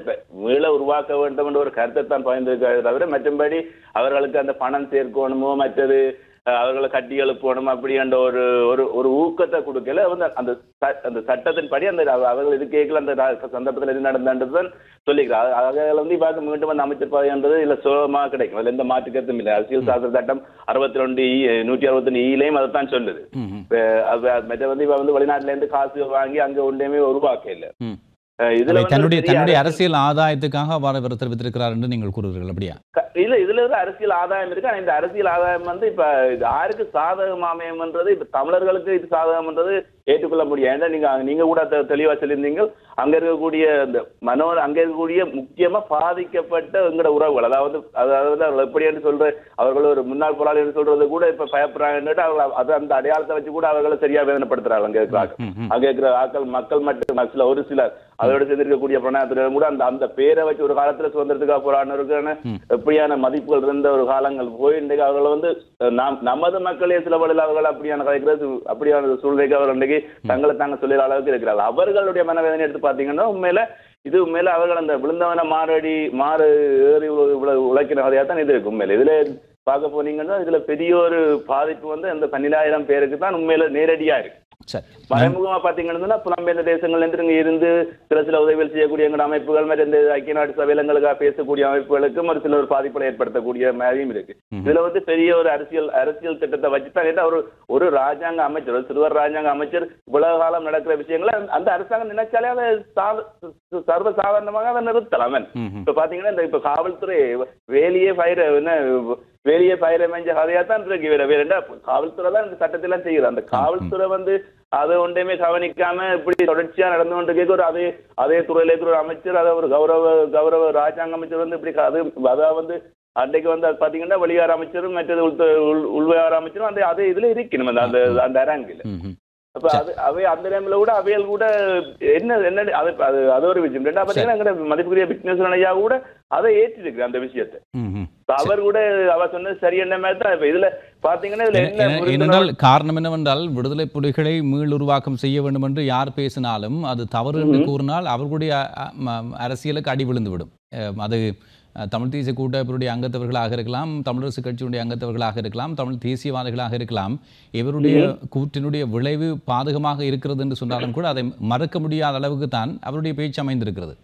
மேல உருவாக்க வேண்டும் என்ற ஒரு கருத்தை தான் பயந்துருக்காரு தவிர மற்றபடி அவர்களுக்கு அந்த பணம் சேர்க்கணுமோ மற்றது அவர்களை கட்டி எழுப்பணும் அப்படின்ற ஒரு ஊக்கத்தை கொடுக்கல வந்து அந்த சட்டத்தின் படி அந்த அவர்கள் இது கேட்கல அந்த சந்தர்ப்பத்தில் எது நடந்ததுதான் சொல்லிக்கிறார். அதில் வந்து பார்த்து மீண்டும் அந்த அமைச்சர் பதவின்றது இல்லை சுலபமாக கிடைக்கும், அதில் எந்த மாற்று கருத்தும் இல்லை. அரசியல் சாசன சட்டம் 161 E அதைத்தான் சொல்லுது. மற்ற வந்து இப்போ வந்து வெளிநாட்டிலேருந்து காசு வாங்கி அங்கே ஒன்றையுமே உருவாக்க இல்லை, தன்னுடைய அரசியல் ஆதாயத்துக்காக அவர் தெரிவித்திருக்கிறார் என்று நீங்கள் கூறுவீர்கள் அப்படியா? இல்ல இதுல இருந்து அரசியல் ஆதாயம் இருக்கு. ஆனா இந்த அரசியல் ஆதாயம் வந்து இப்ப யாருக்கு சாதகம் அமையம்ன்றது இப்ப தமிழர்களுக்கு இது சாதகம்ன்றது ஏற்றுக்கொள்ள முடியும். ஏன்னா நீங்க கூட தெளிவா சொல்லியிருந்தீங்க அங்க இருக்கக்கூடிய இந்த அங்க இருக்கக்கூடிய முக்கியமா பாதிக்கப்பட்ட எங்களோட உறவுகள் அதாவது அவர்கள் எப்படி என்று சொல்ற அவர்கள் ஒரு முன்னாள் போராளி என்று சொல்றது கூட இப்ப பயப்படுறாங்கன்னு அவர்கள் அது அந்த அடையாளத்தை வச்சு கூட அவர்களை சரியா வேதனைப்படுத்துறாங்க. அங்க இருக்கிற ஆக்கள் மக்கள் மட்டும் சில ஒரு சிலர் அதோட சேர்ந்திருக்கக்கூடிய பிரணாயத்தினர் கூட அந்த பேரை வச்சு ஒரு காலத்துல சுதந்திரத்துக்காக போராடினருக்கான எப்படியான மதிப்புகள் இருந்த ஒரு காலங்கள் போய் இன்றைக்கு அவர்களை வந்து நமது மக்களே சில வழியில் அவர்கள் அப்படியான சூழ்நிலைக்கு அவர்கள் இன்றைக்கு தங்களை தாங்க சொல்லிற அளவுக்கு இருக்கிறார்கள். அவர்களுடைய மனவேதனை எடுத்து பார்த்தீங்கன்னா உண்மையில அவர்கள் அந்த விழுந்தவன மாறு ஏறி உழைக்கிற கதையாக தான் இது இருக்கு. உண்மையில இதுல பார்க்க போனீங்கன்னா இதுல பெரிய ஒரு பாதிப்பு வந்து அந்த 12,000 பேருக்கு தான் உண்மையில நேரடியா இருக்கு. மறைமுகமா பாத்தீங்கன்னா புலம்பெயர்ந்த தேசங்கள்ல இருந்து சில சில உதவிகள் செய்யக்கூடிய எங்களோட அமைப்புகள் மாதிரி ஐக்கிய நாடு சபையிலங்களுக்காக பேசக்கூடிய அமைப்புகளுக்கும் ஒரு சில ஒரு பாதிப்புகளை ஏற்படுத்தக்கூடிய மாதிரியும் இருக்கு. இதுல வந்து பெரிய ஒரு அரசியல் திட்டத்தை வச்சுதான் ஒரு ராஜாங்க அமைச்சர் ஒரு சிறுவர் ராஜாங்க அமைச்சர் இவ்வளவு காலம் நடக்கிற விஷயங்களை அந்த அரசாங்கம் நினைச்சாலே அதை சர்வசாதாரணமாக அதை நிறுத்தலாம். இப்ப பாத்தீங்கன்னா இந்த இப்ப காவல்துறை வேலையை பயிரமைஞ்ச கதையா தான் இருக்கு. வேற காவல்துறை தான் இந்த சட்டத்தெல்லாம் செய்யறது. அந்த காவல்துறை வந்து அதை ஒன்றையுமே கவனிக்காம இப்படி தொடர்ச்சியா நடந்து கொண்டு கேட்க ஒரு அதே துறையில இருக்கிற ஒரு அமைச்சர் அதை ஒரு கௌரவ ராஜாங்க அமைச்சர் வந்து இப்படி அதை வந்து அன்றைக்கு வந்து அது பாத்தீங்கன்னா வெளிவார அமைச்சரும் மற்றது உள்விவகார அமைச்சரும் அந்த அதே இதுல இருக்கணும் அந்த அரங்கில. அப்ப அது அந்த டைம்ல கூட அவையல் கூட என்ன அது ஒரு விஷயம். ரெண்டா பாத்தீங்கன்னா எங்க மதிப்புக்குரிய விக்னேஸ்வரனையா கூட அதை ஏற்றிருக்கு அந்த விஷயத்தை. அவர் கூட அவர் சொன்னது சரியான மாதிரி தான். இப்ப இதுல பாத்தீங்கன்னா இதுல என்னென்னால் காரணம் என்னவென்றால் விடுதலை புலிகளை மீளுருவாக்கம் செய்ய வேண்டும் என்று யார் பேசினாலும் அது தவறு என்று கூறினால் அவர்களுடைய அரசியலுக்கு அடி விழுந்துவிடும். அது தமிழ் தேசிய கூட்டமைப்பினுடைய அங்கத்தவர்களாக இருக்கலாம், தமிழரசு கட்சியினுடைய அங்கத்தவர்களாக இருக்கலாம், தமிழ் தேசியவாதிகளாக இருக்கலாம். இவருடைய கூற்றினுடைய விளைவு பாதகமாக இருக்கிறது என்று சொன்னாலும் கூட அதை மறுக்க முடியாத அளவுக்கு தான் அவருடைய பேச்சு அமைந்திருக்கிறது.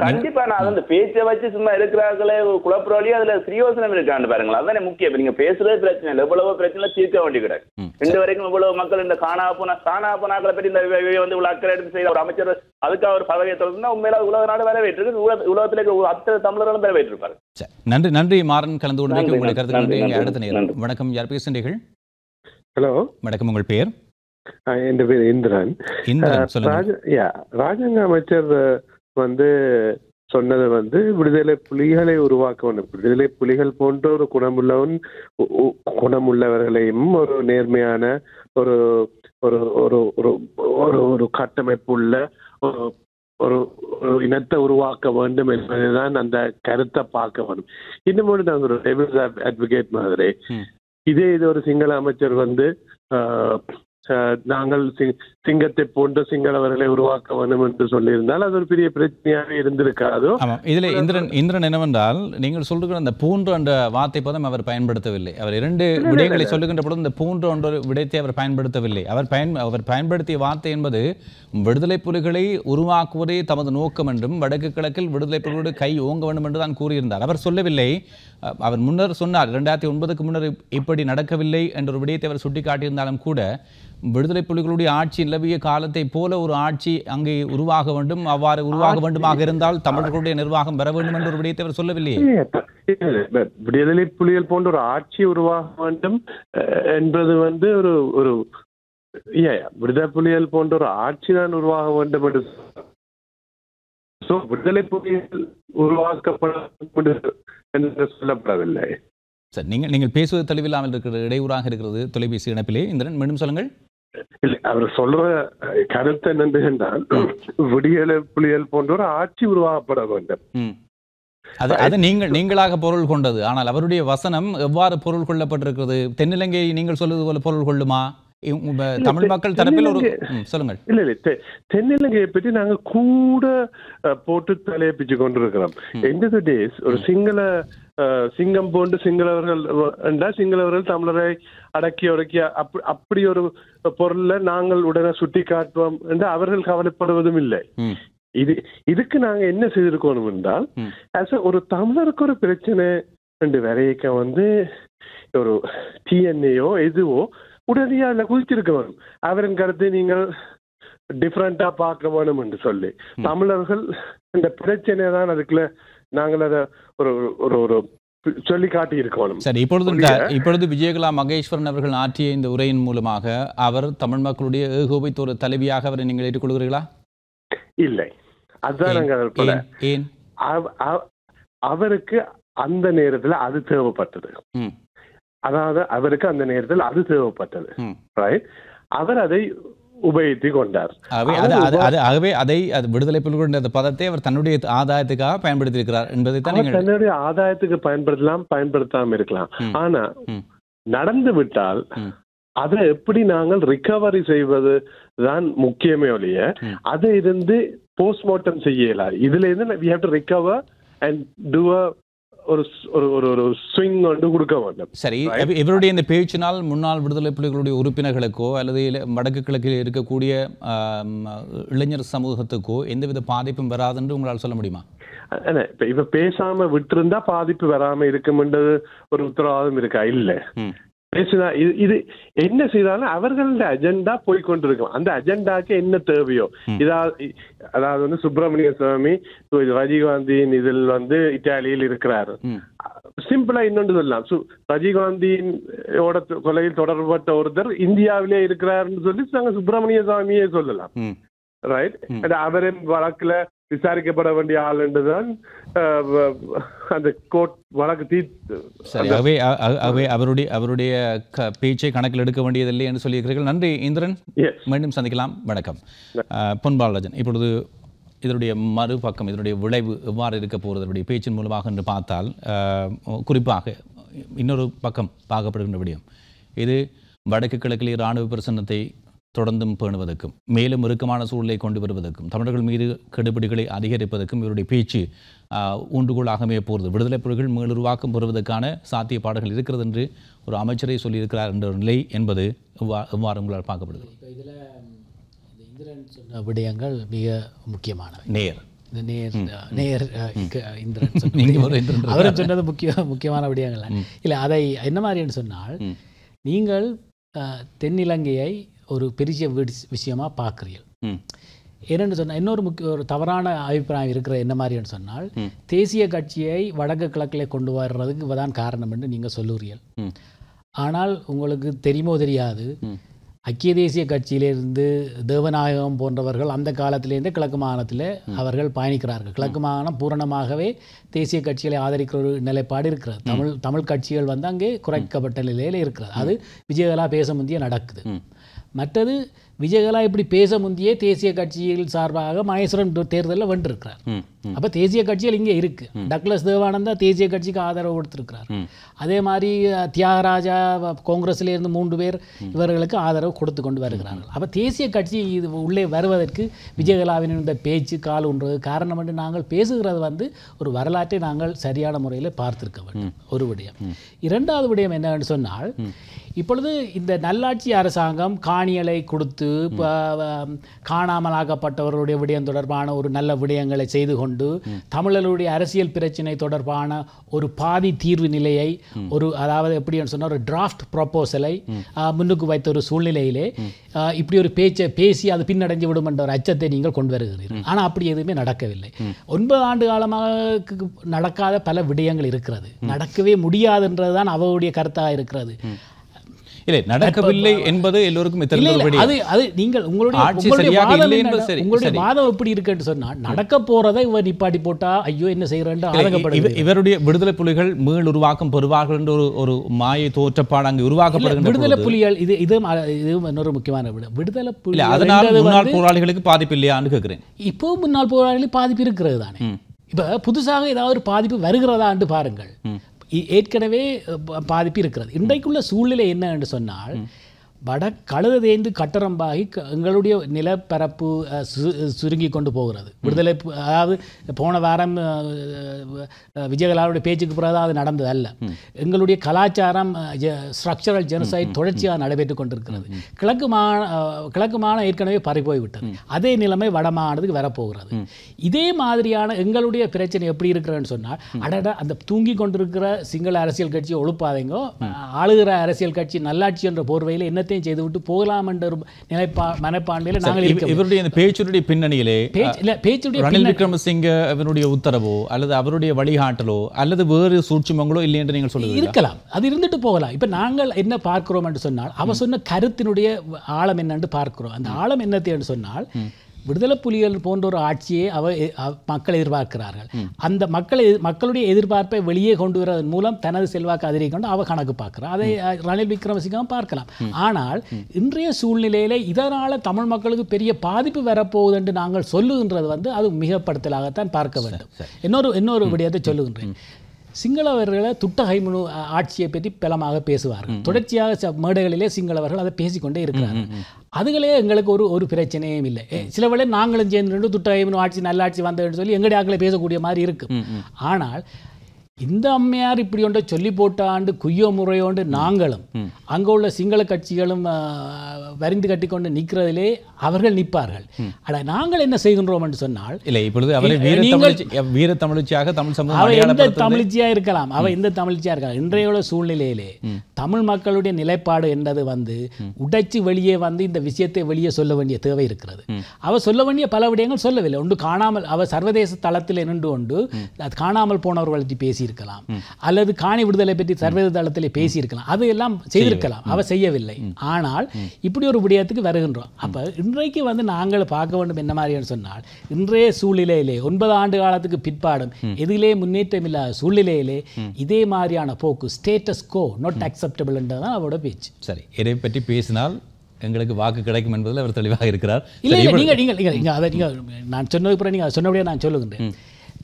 கண்டிப்பா நான் அந்த பேச்சை வச்சு சும்மா இருக்கிறார்களே குழப்பறாளியோ அதுல சிறியோசனம் இருக்கான்னு பாருங்களா. அதுதானே முக்கியம். நீங்க பேசுறது பிரச்சனை இல்லை, எவ்வளவோ பிரச்சனை தீர்க்க வேண்டி கிடையாது. இந்த வரைக்கும் எவ்வளவு மக்கள் இந்த காணாப்போனாக்களை பற்றி இந்த வந்து இவ்வளவு அக்கறை எடுத்து செய்த ஒரு அமைச்சர் அதுக்காக ஒரு பதவியை தொடர்ந்துன்னா உண்மையில உலக நாடு வரவேற்றிருக்கு. உலகத்திலே அத்தனை தமிழர்களும் வரவேற்றிருப்பாரு. நன்றி மாறன் கலந்து கொண்டு உங்களை கருத்து அடுத்த நேரம். வணக்கம், யார் பேசுகிறீர்கள்? ஹலோ வணக்கம், உங்கள் பெயர்? என் பேர் இந்திரன். ராஜாங்க அமைச்சர் வந்து சொன்னது வந்து விடுதலை புலிகளை உருவாக்கணும், விடுதலை புலிகள் போன்ற ஒரு குணமுள்ளவர்களையும் ஒரு நேர்மையான ஒரு ஒரு ஒரு ஒரு ஒரு கட்டமைப்புள்ள ஒரு இனத்தை உருவாக்க வேண்டும் என்பதுதான் அந்த கருத்தை பார்க்க வேண்டும். இன்னும் ஒன்று, நாங்கள் ஒரு டெவில்ஸ் அட்வொகேட் மாதிரி, இதே இது ஒரு சிங்கள அமைச்சர் வந்து நாங்கள் சிங்கத்தை போன்ற சிங்களவர்களை உருவாக்க வேண்டும் என்று சொல்லியிருந்தால் அது ஒரு பெரிய பிரச்சனையாக இருந்திருக்காது. இதில் இந்திரன் என்னவென்றால், நீங்கள் சொல்லுகிற அந்த பூன்று என்ற வார்த்தை பதம் அவர் பயன்படுத்தவில்லை. அவர் இரண்டு விடயங்களை சொல்லுகின்ற பொழுது இந்த பூன்று என்ற விடயத்தை அவர் பயன்படுத்தவில்லை. அவர் பயன்படுத்திய வார்த்தை என்பது விடுதலை புலிகளை உருவாக்குவதே தமது நோக்கம் என்றும் வடக்கு கிழக்கில் விடுதலை புலிகளோடு கை ஓங்க வேண்டும் என்று தான் கூறியிருந்தார். அவர் சொல்லவில்லை. அவர் முன்னர் சொன்னார் 2009 முன்னர் இப்படி நடக்கவில்லை என்ற ஒரு விடயத்தை அவர் சுட்டிக்காட்டியிருந்தாலும் கூட விடுதலை புலிகளுடைய ஆட்சி நிலவிய காலத்தை போல ஒரு ஆட்சி அங்கே உருவாக வேண்டும், அவ்வாறு உருவாக வேண்டுமாக இருந்தால் தமிழர்களுடைய நிர்வாகம் பெற வேண்டும் என்ற ஒரு விடயத்தை அவர் சொல்லவில்லையே. விடுதலை புலிகள் போன்ற ஒரு ஆட்சி உருவாக வேண்டும் என்பது வந்து ஒரு ஒரு விடுதலை புலிகள் போன்ற ஒரு ஆட்சி தான் உருவாக வேண்டும் என்று விடுதலை புலிகள் உருவாக்கப்பட என்று சொல்லப்படவில்லை. சார், நீங்கள் பேசுவது தெளிவில்லாமல் இருக்கிறது, இடையூறாக இருக்கிறது தொலைபேசி இணைப்பிலே. இந்திரன், மீண்டும் சொல்லுங்கள். இல்லை, அவர் சொல்ற கருத்து என்னென்று என்றால் விடுதலை புலிகள் போன்ற ஒரு ஆட்சி உருவாக்கப்பட வேண்டும். அது நீங்களாக பொருள் கொண்டது. ஆனால் அவருடைய வசனம் எவ்வாறு பொருள் கொள்ளப்பட்டிருக்கிறது? தென்னிலங்கை நீங்கள் சொல்வது போல பொருள் கொள்ளுமா? தமிழ் மக்கள் தரப்பில் ஒரு சொல்லுங்கள். இல்ல இல்ல, தென்னிலங்கையை பற்றி நாங்க கூட போட்டு தலையப்பிச்சு கொண்டிருக்கிறோம். ஒரு சிங்கம் போன்று சிங்களவர்கள் என்றால் சிங்களவர்கள் தமிழரை அடக்கி அடக்கி அப்படி ஒரு பொருளை நாங்கள் உடனே சுட்டி காட்டுவோம் என்று அவர்கள் கவலைப்படுவதும் இல்லை. இதுக்கு நாங்க என்ன செய்திருக்கணும் என்றால், ஒரு தமிழருக்கு ஒரு பிரச்சனை என்று வரையக்க வந்து ஒரு டிஎன்ஏயோ எதுவோ உடனடியாக அதில் குதிச்சிருக்க வேணும். அவரின் கருத்தை நீங்கள் டிஃப்ரெண்டா பார்க்க வேணும் என்று சொல்லி தமிழர்கள் இந்த பிரச்சனை தான் அதுக்குள்ள நாங்கள் அதை ஒரு ஒரு ஒரு சொல்லி காட்டி இருக்கணும். சரி, இப்பொழுது விஜயகலா மகேஸ்வரன் அவர்கள் ஆற்றிய இந்த உரையின் மூலமாக அவர் தமிழ் மக்களுடைய ஏகோபித்த ஒரு தலைவியாக அவரை நீங்கள் ஏற்றுக்கொள்கிறீர்களா? இல்லை, அதுதான் அவருக்கு அந்த நேரத்தில் அது தேவைப்பட்டது. அதாவது அவருக்கு அந்த நேரத்தில் அது தேவைப்பட்டது, ரைட்? அவர் அதை உபயோகித்து கொண்டார். அதை விடுதலை புலிகள் பதத்தை அவர் தன்னுடைய ஆதாயத்துக்காக பயன்படுத்தி இருக்கிறார் என்பதை தன்னுடைய ஆதாயத்துக்கு பயன்படுத்தலாம், பயன்படுத்தாம இருக்கலாம். ஆனா நடந்து விட்டால் அதை எப்படி நாங்கள் ரிகவரி செய்வது தான் முக்கியமே ஒழிய அதை இருந்து போஸ்ட்மார்ட்டம் செய்யல. இதுல இருந்து we have to recover and do a இவருடைய இந்த பேச்சினால் முன்னாள் விடுதலை புலிகளுடைய உறுப்பினர்களுக்கோ அல்லது வடக்கு கிழக்கில் இருக்கக்கூடிய இளைஞர் சமூகத்துக்கோ எந்தவித பாதிப்பும் வராது என்று உங்களால் சொல்ல முடியுமா? இப்ப பேசாம விட்டு இருந்தா பாதிப்பு வராம இருக்கும் என்றது ஒரு உத்தரவாதம் இருக்கா? இல்ல, பேசினா இது என்ன செய்தாலும் அவர்களுடைய அஜெண்டா போய்கொண்டிருக்கும். அந்த அஜெண்டாக்கு என்ன தேவையோ அதாவது வந்து சுப்பிரமணிய சுவாமி ராஜீவ்காந்தியின் இதில் வந்து இத்தாலியில் இருக்கிறாரு. சிம்பிளா இன்னொன்று சொல்லலாம், ராஜீவ்காந்தியின் கொலையில் தொடர்பட்ட ஒருத்தர் இந்தியாவிலே இருக்கிறாருன்னு சொல்லி நாங்கள் சுப்பிரமணிய சுவாமியே சொல்லலாம், ரைட்? அவரே வழக்குல விசாரிக்கப்பட வேண்டிய ஆள் என்றுதான் அந்த கோர்ட் வழக்கு தீர்த்து அவருடைய பேச்சை கணக்கில் எடுக்க வேண்டியதில்லை என்று சொல்லியிருக்கிறீர்கள். நன்றி இந்திரன், மீண்டும் சந்திக்கலாம். வணக்கம். பொன் பாலராஜன், இப்பொழுது இதனுடைய மறுபக்கம், இதனுடைய விளைவு எவ்வாறு இருக்க போகிறது இதனுடைய பேச்சின் மூலமாக என்று பார்த்தால், குறிப்பாக இன்னொரு பக்கம் பார்க்கப்படுகின்ற விடயம் இது வடக்கு கிழக்கிலே இராணுவ பிரசன்னத்தை தொடர்ந்தும் பேணுவதற்கும் மேலும் இறுக்கமான சூழலை கொண்டு வருவதற்கும் தமிழர்கள் மீது கெடுபிடிகளை அதிகரிப்பதற்கும் இவருடைய பேச்சு ஊன்றுகோலாகவே போகிறது. விடுதலை புலிகள் மேலுருவாக்கம் பெறுவதற்கான சாத்தியப்பாடுகள் இருக்கிறது என்று ஒரு அமைச்சரை சொல்லியிருக்கிறார் என்ற நிலை என்பது எவ்வாறு உங்களால் பார்க்கப்படுகிறது? இதில் இந்திரன் சொன்ன விடயங்கள் மிக முக்கியமான நேர் நேர் நேர் இந்திரன் அவர் சொன்னது முக்கியமான விடயங்கள் இல்லை. அதை என்ன மாதிரின்னு சொன்னால், நீங்கள் தென்னிலங்கையை ஒரு பெரிய விஷயமாக பார்க்குறீர்கள். என்னென்னு சொன்னால், இன்னொரு ஒரு தவறான அபிப்பிராயம் இருக்கிற என்ன மாதிரின்னு சொன்னால், தேசிய கட்சியை வடக்கு கிழக்கில் கொண்டு வர்றதுக்கு இவதான் காரணம் என்று நீங்கள் சொல்லுகிறீர்கள். ஆனால் உங்களுக்கு தெரியுமோ தெரியாது, ஐக்கிய தேசிய கட்சியிலிருந்து தேவநாயகம் போன்றவர்கள் அந்த காலத்திலேருந்து கிழக்கு மாகாணத்தில் அவர்கள் பயணிக்கிறார்கள். கிழக்கு மாகாணம் பூரணமாகவே தேசிய கட்சிகளை ஆதரிக்கிற ஒரு நிலைப்பாடு இருக்கிறது. தமிழ் கட்சிகள் வந்து அங்கே குறைக்கப்பட்ட நிலையில் இருக்கிறது. அது விஜயகலா பேச முந்தைய நடக்குது. மற்றது விஜயகலா இப்படி பேச முந்தையே தேசிய கட்சியில் சார்பாக மகேஸ்வரன் தேர்தலில் வென்றிருக்கிறார். அப்போ தேசிய கட்சியில் இங்கே இருக்குது. டக்ளஸ் தேவானந்தா தேசிய கட்சிக்கு ஆதரவு கொடுத்துருக்கிறார். அதே மாதிரி தியாகராஜா காங்கிரஸ்லேருந்து 3 பேர் இவர்களுக்கு ஆதரவு கொடுத்து கொண்டு வருகிறார்கள். அப்போ தேசிய கட்சி இது உள்ளே வருவதற்கு விஜயகலாவின் இந்த பேச்சு கால் ஒன்றது காரணம் என்று நாங்கள் பேசுகிறது வந்து ஒரு வரலாற்றை நாங்கள் சரியான முறையில் பார்த்திருக்க வேண்டும். ஒரு விடயம். இரண்டாவது விடயம் என்னன்னு சொன்னால், இப்பொழுது இந்த நல்லாட்சி அரசாங்கம் காணிகளை கொடுத்து காணாமலாக்கப்பட்டவர்களுடைய விடயம் தொடர்பான ஒரு நல்ல விடயங்களை செய்து கொண்டு தமிழர்களுடைய அரசியல் பிரச்சினை தொடர்பான ஒரு பாதி தீர்வு நிலையை, ஒரு அதாவது எப்படின்னு சொன்னால் ஒரு டிராஃப்ட் ப்ரொப்போசலை முன்னுக்கு வைத்த ஒரு சூழ்நிலையிலே இப்படி ஒரு பேச்சை பேசி அது பின்னடைஞ்சு விடும் என்ற ஒரு அச்சத்தை நீங்கள் கொண்டு வருகிறீர்கள். ஆனால் அப்படி எதுவுமே நடக்கவில்லை. 9 ஆண்டு காலமாக நடக்காத பல விடயங்கள் இருக்கிறது. நடக்கவே முடியாதுன்றது தான் அவருடைய கருத்தாக இருக்கிறது. இல்லை, நடக்கவில்லை என்பது எல்லோருக்கும் உங்களுடைய வாதம் எப்படி இருக்குன்னு சொன்னால், நடக்க போறதை இவர் நிப்பாட்டி போட்டா ஐயோ என்ன செய்யறேன். இவருடைய விடுதலை புலிகள் மீள் உருவாக்கம் பெறுவார்கள் என்ற ஒரு மாய தோற்றப்பாடு அங்கு உருவாக்கப்படுகின்ற விடுதலை புலிகள் இது இது இன்னொரு முக்கியமான விடம். விடுதலை புலி அதனால முன்னாள் போராளிகளுக்கு பாதிப்பு இல்லையான்னு கேட்கிறேன். இப்போ முன்னாள் போராளிகளுக்கு பாதிப்பு இருக்கிறது தானே. இப்போ புதுசாக ஏதாவது பாதிப்பு வருகிறதா என்று பாருங்கள். ஏற்கனவே பாதிப்பு இருக்கிறது. இன்றைக்குள்ள சூழ்நிலை என்ன என்று சொன்னால், வட கழுத தேய்ந்து கட்டரம்பாகி எங்களுடைய நிலப்பரப்பு சுருங்கி கொண்டு போகிறது. விடுதலை அதாவது போன வாரம் விஜயகலாவுடைய பேச்சுக்கு பிறகு அது நடந்தது அல்ல. எங்களுடைய கலாச்சாரம் ஸ்ட்ரக்சரல் ஜெனசைட் தொடர்ச்சியாக நடைபெற்று கொண்டிருக்கிறது. கிழக்குமான ஏற்கனவே பறிப்போய்விட்டது. அதே நிலைமை வடமானதுக்கு வரப்போகிறது. இதே மாதிரியான எங்களுடைய பிரச்சனை எப்படி இருக்கிறதுன்னு சொன்னால், அடடா அந்த தூங்கி கொண்டிருக்கிற சிங்கள அரசியல் கட்சியை ஒழுப்பாதைங்கோ, ஆளுகிற அரசியல் கட்சி நல்லாட்சி என்ற போர்வையில் என்னத்தை செய்துவிட்டு போகலாம் என்ற மனப்பான்மையில நாங்கள் உத்தரவோ அல்லது அவருடைய வழிகாட்டலோ அல்லது வேறு சூட்சுமங்களோ இல்லை என்று நீங்கள் சொல்லுங்க இருக்கலாம். அது இருந்துட்டு போகலாம். இப்ப நாங்கள் என்ன பார்க்கிறோம் என்று சொன்னால், அவர் சொன்ன கருத்தினுடைய ஆழம் என்னன்னு பார்க்கிறோம். அந்த ஆழம் என்னத்தை என்று சொன்னால், விடுதலை புலிகள் போன்ற ஒரு ஆட்சியை மக்கள் எதிர்பார்க்கிறார்கள். அந்த மக்களுடைய எதிர்பார்ப்பை வெளியே கொண்டு வருவதன் மூலம் தனது செல்வாக்கு அதிகரிக்க கொண்டு அவர் கணக்கு பார்க்கிறார். அதை ரணில் விக்ரமசிங்கவும் பார்க்கலாம். ஆனால் இன்றைய சூழ்நிலையில இதனால் தமிழ் மக்களுக்கு பெரிய பாதிப்பு வரப்போகுது என்று நாங்கள் சொல்லுகின்றது வந்து அது மிகப்படுத்தலாகத்தான் பார்க்க வேண்டும். இன்னொரு விடயத்தை சொல்லுகின்றேன். சிங்களவர்களை துட்டகைமுனு ஆட்சியை பற்றி பலமாக பேசுவார்கள். தொடர்ச்சியாக மேடைகளிலே சிங்களவர்கள் அதை பேசிக்கொண்டே இருக்கிறார்கள். அதுகளே எங்களுக்கு ஒரு பிரச்சனையும் இல்லை. சில வேளை நாங்களும் சேர்ந்து துட்டகைமுனு ஆட்சி நல்லாட்சி வந்ததுன்னு சொல்லி எங்களுடைய ஆக்களை பேசக்கூடிய மாதிரி இருக்கும். ஆனால் இந்த அம்மையார் இப்படி ஒன்றை சொல்லி போட்டாண்டு குய்யோ முறையோண்டு நாங்களும் அங்கே உள்ள சிங்கள கட்சிகளும் வரிந்து கட்டி கொண்டு நிற்கிறதிலே அவர்கள் நிற்பார்கள். ஆனால் நாங்கள் என்ன செய்கின்றோம் என்று சொன்னால், இல்லை இப்பொழுது அவரை வீர தமிழ்ச்சியாக தமிழ் சமூகம் அவை எந்த தமிழ்ச்சியாக இருக்கலாம், அவை எந்த தமிழ்ச்சியாக இருக்கலாம். இன்றைய உள்ள சூழ்நிலையிலே தமிழ் மக்களுடைய நிலைப்பாடு என்பது வந்து உடைச்சி வெளியே வந்து இந்த விஷயத்தை வெளியே சொல்ல வேண்டிய தேவை இருக்கிறது. அவர் சொல்ல வேண்டிய பல விடயங்கள் சொல்லவில்லை. ஒன்று காணாமல் அவர் சர்வதேச தளத்தில் நின்று கொண்டு அது காணாமல் போனவர்களை பேசி இருக்கலாம், அல்லது காணி விடுதலை பற்றி சர்வதேச தளத்திலே பேசி இருக்கலாம். அது எல்லாம் செய்திருக்கலாம். அவர் செய்யவில்லை. ஆனால் இப்படி ஒரு விடயத்துக்கு வருகின்றோம். அப்போ இன்றைக்கு வந்து நாங்கள் பார்க்க வேண்டும் என்ன மாதிரி சொன்னால், இன்றைய சூழ்நிலையிலே 9 ஆண்டு காலத்துக்கு பிற்பாடும் எதிலே முன்னேற்றம் இல்லாத சூழ்நிலையிலே இதே மாதிரியான போக்கு ஸ்டேட்டஸ் கோ நாட் அக்செப்டபிள் என்றதான் அவரோட பேச்சு. சரி, இதை பற்றி பேசினால் எங்களுக்கு வாக்கு கிடைக்கும் என்பதில் அவர் தெளிவாக இருக்கிறார். இல்லை, நீங்கள் அதை நான் சொன்னதுக்கு நீங்கள் சொன்னபடியே நான் சொல்லுகின்றேன்.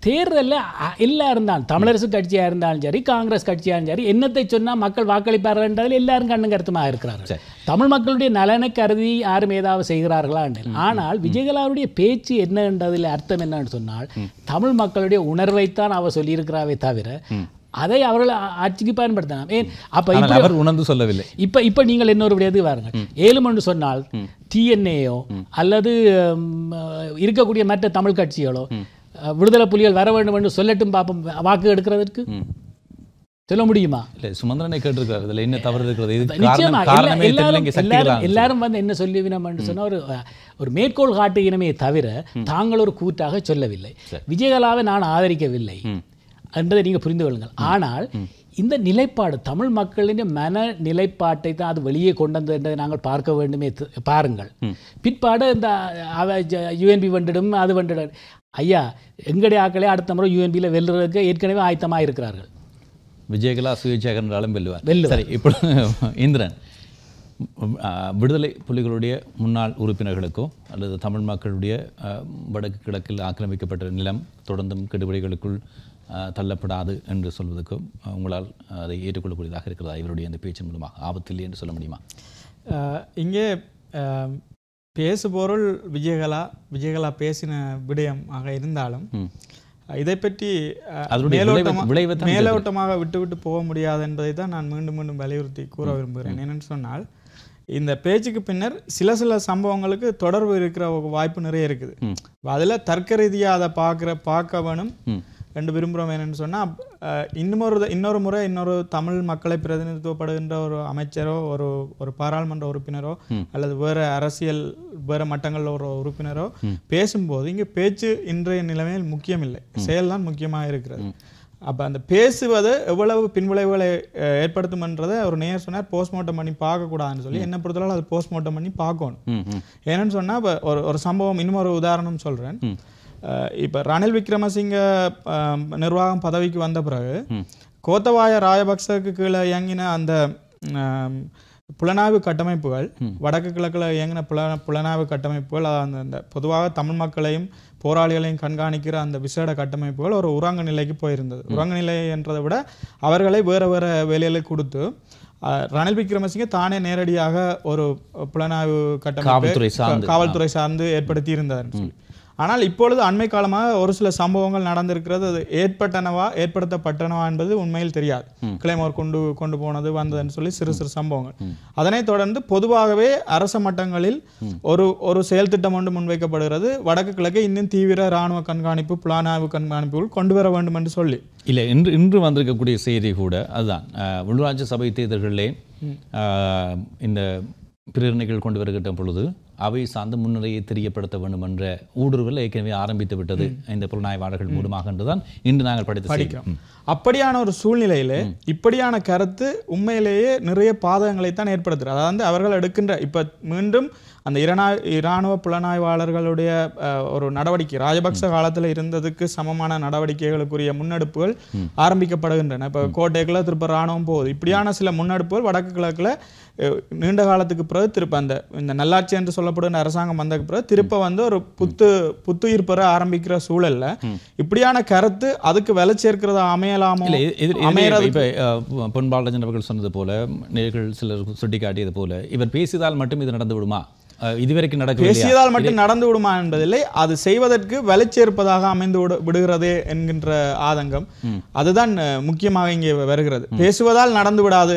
தேர்தலில் எல்லாரும் தான், தமிழரசு கட்சியாக இருந்தாலும் சரி, காங்கிரஸ் கட்சியாக இருந்தாலும் சரி, என்னத்தை சொன்னால் மக்கள் வாக்களிப்பார்கள் எல்லாரும் கண்ணும் கருத்துமாக இருக்கிறார்கள். தமிழ் மக்களுடைய நலனை கருதி யாரும் ஏதாவது செய்கிறார்களா? ஆனால் விஜயகலாவுடைய பேச்சு என்னன்றதில் அர்த்தம் என்னன்னு சொன்னால், தமிழ் மக்களுடைய உணர்வைத்தான் அவர் சொல்லியிருக்கிறாவே தவிர அதை அவர்கள் ஆட்சிக்கு பயன்படுத்தலாம். ஏன் அப்போ அவர் உணர்ந்து சொல்லவில்லை. இப்போ நீங்கள் இன்னொரு விடையாது வாருங்கள். ஏழுமன்று சொன்னால் டிஎன்ஏயோ அல்லது இருக்கக்கூடிய மற்ற தமிழ் கட்சிகளோ விடுதலை புலிகள் வர வேண்டும் என்று சொல்லட்டும், பாப்போம் வாக்கு எடுக்கிறதற்கு சொல்ல முடியுமா? இல்லை, சுமந்திரனை கேட்டிருக்கிறார். இதில் என்ன தவறு இருக்கிறது? நிச்சயமாக எல்லாரும் வந்து என்ன சொல்லுவினோம் என்று சொன்னால் ஒரு மேற்கோள் காட்டுகினமே தவிர தாங்கள் ஒரு கூட்டாக சொல்லவில்லை. விஜயகலாவை நான் ஆதரிக்கவில்லை என்றதை நீங்கள் புரிந்து கொள்ளுங்கள். ஆனால் இந்த நிலைப்பாடு தமிழ் மக்களின் மன நிலைப்பாட்டை தான் அது வெளியே கொண்டு வந்தது என்றதை நாங்கள் பார்க்க வேண்டுமே. பாருங்கள், பிற்பாடு இந்த யுஎன்பி வந்துடும், அது வந்துடும். ஐயா, எங்கடைய ஆக்களே அடுத்த முறை யுஎன்பியில் வெல்றதுக்கு ஏற்கனவே ஆயத்தமாக இருக்கிறார்கள். விஜயகலா சுயேட்சையாக இருந்தாலும் வெல்லுவார். சரி, இப்போ இந்திரன் விடுதலை புலிகளுடைய முன்னாள் உறுப்பினர்களுக்கோ அல்லது தமிழ் மக்களுடைய வடக்கு கிழக்கில் ஆக்கிரமிக்கப்பட்ட நிலம் தொடர்ந்தும் கெடுபிடிகளுக்குள் தள்ளப்படாது என்று சொல்வதற்கும் உங்களால் அதை ஏற்றுக்கொள்ளக்கூடியதாக இருக்கிறதா? இவருடைய அந்த பேச்சு மூலமாக ஆபத்தில்லை என்று சொல்ல முடியுமா? இங்கே பேசுபொருள் விஜயகலா பேசின விடயமாக இருந்தாலும் இதை பற்றி மேலோட்டமாக விட்டுவிட்டு போக முடியாது என்பதை தான் நான் மீண்டும் மீண்டும் வலியுறுத்தி கூற விரும்புகிறேன். என்னென்னு சொன்னால், இந்த பேச்சுக்கு பின்னர் சில சில சம்பவங்களுக்கு தொடர்பு இருக்கிற வாய்ப்பு நிறைய இருக்குது. அதில் தர்க்க ரீதியாக அதை பார்க்கவனும் ரெண்டு விரும்புகிறோம். என்னென்னு சொன்னால், இன்னொரு முறை தமிழ் மக்களை பிரதிநிதித்துவப்படுகின்ற ஒரு அமைச்சரோ ஒரு பாராளுமன்ற உறுப்பினரோ அல்லது வேறு மட்டங்களில் ஒரு உறுப்பினரோ பேசும்போது இங்கே பேச்சு இன்றைய நிலைமையில் முக்கியம் இல்லை, செயல்தான் முக்கியமாக இருக்கிறது. அப்போ அந்த பேசுவதை எவ்வளவு பின்விளைவுகளை ஏற்படுத்தும்ன்றதை ஒரு நேர் சொன்னார், போஸ்ட்மார்ட்டம் பண்ணி பார்க்கக்கூடாதுன்னு சொல்லி. என்ன பொறுத்தளவு அது போஸ்ட்மார்ட்டம் பண்ணி பார்க்கணும். ஏன்னு சொன்னால், இப்போ ஒரு சம்பவம், இன்னும் ஒரு உதாரணம் சொல்கிறேன். இப்போ ரணில் விக்ரமசிங்க நிர்வாகம் பதவிக்கு வந்த பிறகு கோத்தபாய ராஜபக்சவுக்கு கீழே இயங்கின அந்த புலனாய்வு கட்டமைப்புகள், வடக்கு கிழக்கில் இயங்கின புலனாய்வு கட்டமைப்புகள், அந்த பொதுவாக தமிழ் மக்களையும் போராளிகளையும் கண்காணிக்கிற அந்த விசேட கட்டமைப்புகள் ஒரு உறங்கு நிலைக்கு போயிருந்தது. உறங்கு நிலை என்றதை விட அவர்களை வேறு வேலைகளை கொடுத்து ரணில் விக்ரமசிங்க தானே நேரடியாக ஒரு புலனாய்வு கட்டமைப்பு காவல்துறை சார்ந்து ஏற்படுத்தி இருந்தார் சொல்லி. ஆனால் இப்பொழுது அண்மை காலமாக ஒரு சில சம்பவங்கள் நடந்திருக்கிறது. அது ஏற்படுத்தப்பட்டனவா என்பது உண்மையில் தெரியாது. கிளைமோர் கொண்டு போனது வந்ததுன்னு சொல்லி சிறு சிறு சம்பவங்கள். அதனைத் தொடர்ந்து பொதுவாகவே அரச மட்டங்களில் ஒரு செயல் திட்டம் ஒன்று முன்வைக்கப்படுகிறது. வடக்கு கிழக்கு இன்னும் தீவிர இராணுவ கண்காணிப்பு புலனாய்வு கண்காணிப்புகள் கொண்டு வர வேண்டும் என்று சொல்லி. இல்லை, இன்று வந்திருக்கக்கூடிய செய்தி கூட அதுதான். உள்ளூராட்சி சபை தேர்தல்களிலே இந்த பிரேரணைகள் கொண்டு வருகின்ற பொழுது அவை சார்ந்த முன்னிலையை தெரியப்படுத்த வேண்டும் என்ற ஊடுருவில் ஏற்கனவே ஆரம்பித்து விட்டது இந்த புலனாய்வாளர்கள் மூலமாக என்றுதான் இன்று நாங்கள் படிக்கிறோம். அப்படியான ஒரு சூழ்நிலையிலே இப்படியான கருத்து உண்மையிலேயே நிறைய பாதகங்களைத்தான் ஏற்படுத்துகிறது. அதாவது அவர்கள் எடுக்கின்ற இப்போ மீண்டும் அந்த இராணுவ புலனாய்வாளர்களுடைய ஒரு நடவடிக்கை ராஜபக்ச காலத்தில் இருந்ததுக்கு சமமான நடவடிக்கைகளுக்குரிய முன்னெடுப்புகள் ஆரம்பிக்கப்படுகின்றன. இப்போ கோட்டைக்குள்ள திருப்ப இராணுவம் போகுது. இப்படியான சில முன்னெடுப்புகள் வடக்கு கிழக்கில் நீண்ட காலத்துக்கு பிறகு திருப்ப இந்த நல்லாட்சி என்று சொல்லப்படுகிற அரசாங்கம் வந்ததுக்கு பிறகு திருப்ப ஒரு புத்துயிர் பெற ஆரம்பிக்கிற சூழல்ல இப்படியான கருத்து அதுக்கு விலை சேர்க்கிறதா அமையலாமோ? இப்போ பொன் பாலராஜன் அவர்கள் சொன்னது போல, நேர்கள் சிலர் சுட்டிக்காட்டியது போல, இவர் பேசியதால் மட்டும் இது நடந்து விடுமா? இதுவரைக்கும் பேசியதால் மட்டும் நடந்து விடுமா என்பதில்லை, அது செய்வதற்கு விலை சேர்ப்பதாக அமைந்து விடுகிறதே என்கின்ற ஆதங்கம் அதுதான் முக்கியமாக இங்கே வருகிறது. பேசுவதால் நடந்து விடாது,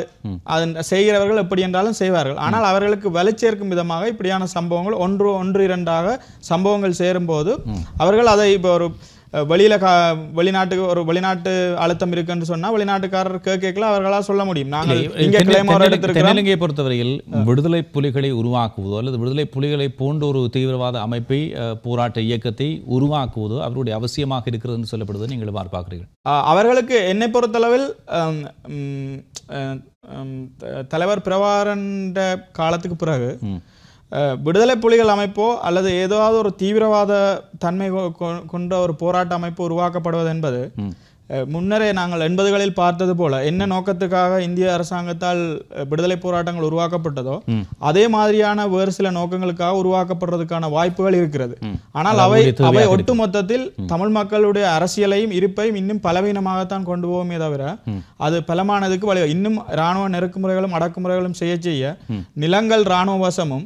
அது செய்கிறவர்கள் எப்படி என்றாலும் செய்வார்கள். ஆனால் அவர்களுக்கு விலை சேர்க்கும் விதமாக இப்படியான சம்பவங்கள் ஒன்று இரண்டாக சம்பவங்கள் சேரும்போது அவர்கள் அதை இப்போ ஒரு வெளிநாட்டுக்கு ஒரு வெளிநாட்டு அழுத்தம் இருக்குன்னு சொன்னா வெளிநாட்டுக்காரர் கேட்கல அவர்களால் சொல்ல முடியும். தென்னிலங்கையை பொறுத்தவரையில் விடுதலை புலிகளை உருவாக்குவதோ அல்லது விடுதலை புலிகளை போன்ற ஒரு தீவிரவாத அமைப்பை போராட்ட இயக்கத்தை உருவாக்குவதோ அவருடைய அவசியமாக இருக்கிறதுன்னு சொல்லப்படுவதை நீங்கள் பார்க்கிறீர்கள். அவர்களுக்கு என்னை பொறுத்தளவில் தலைவர் பிரபாகரன் காலத்துக்கு பிறகு விடுதலை புலிகள் அமைப்போ அல்லது ஏதாவது ஒரு தீவிரவாத தன்மை கொண்ட ஒரு போராட்ட அமைப்பு உருவாக்கப்படுவது என்பது முன்னரே நாங்கள் 80களில் பார்த்தது போல என்ன நோக்கத்துக்காக இந்திய அரசாங்கத்தால் விடுதலை போராட்டங்கள் உருவாக்கப்பட்டதோ அதே மாதிரியான வேறு சில நோக்கங்களுக்காக உருவாக்கப்படுறதுக்கான வாய்ப்புகள் இருக்கிறது. ஆனால் அவை ஒட்டு மொத்தத்தில் தமிழ் மக்களுடைய அரசியலையும் இருப்பையும் இன்னும் பலவீனமாகத்தான் கொண்டு போவோமே தவிர அது பலமானதுக்கு வழி. இன்னும் இராணுவ நெருக்குமுறைகளும் அடக்குமுறைகளும் செய்ய நிலங்கள் இராணுவ வசமும்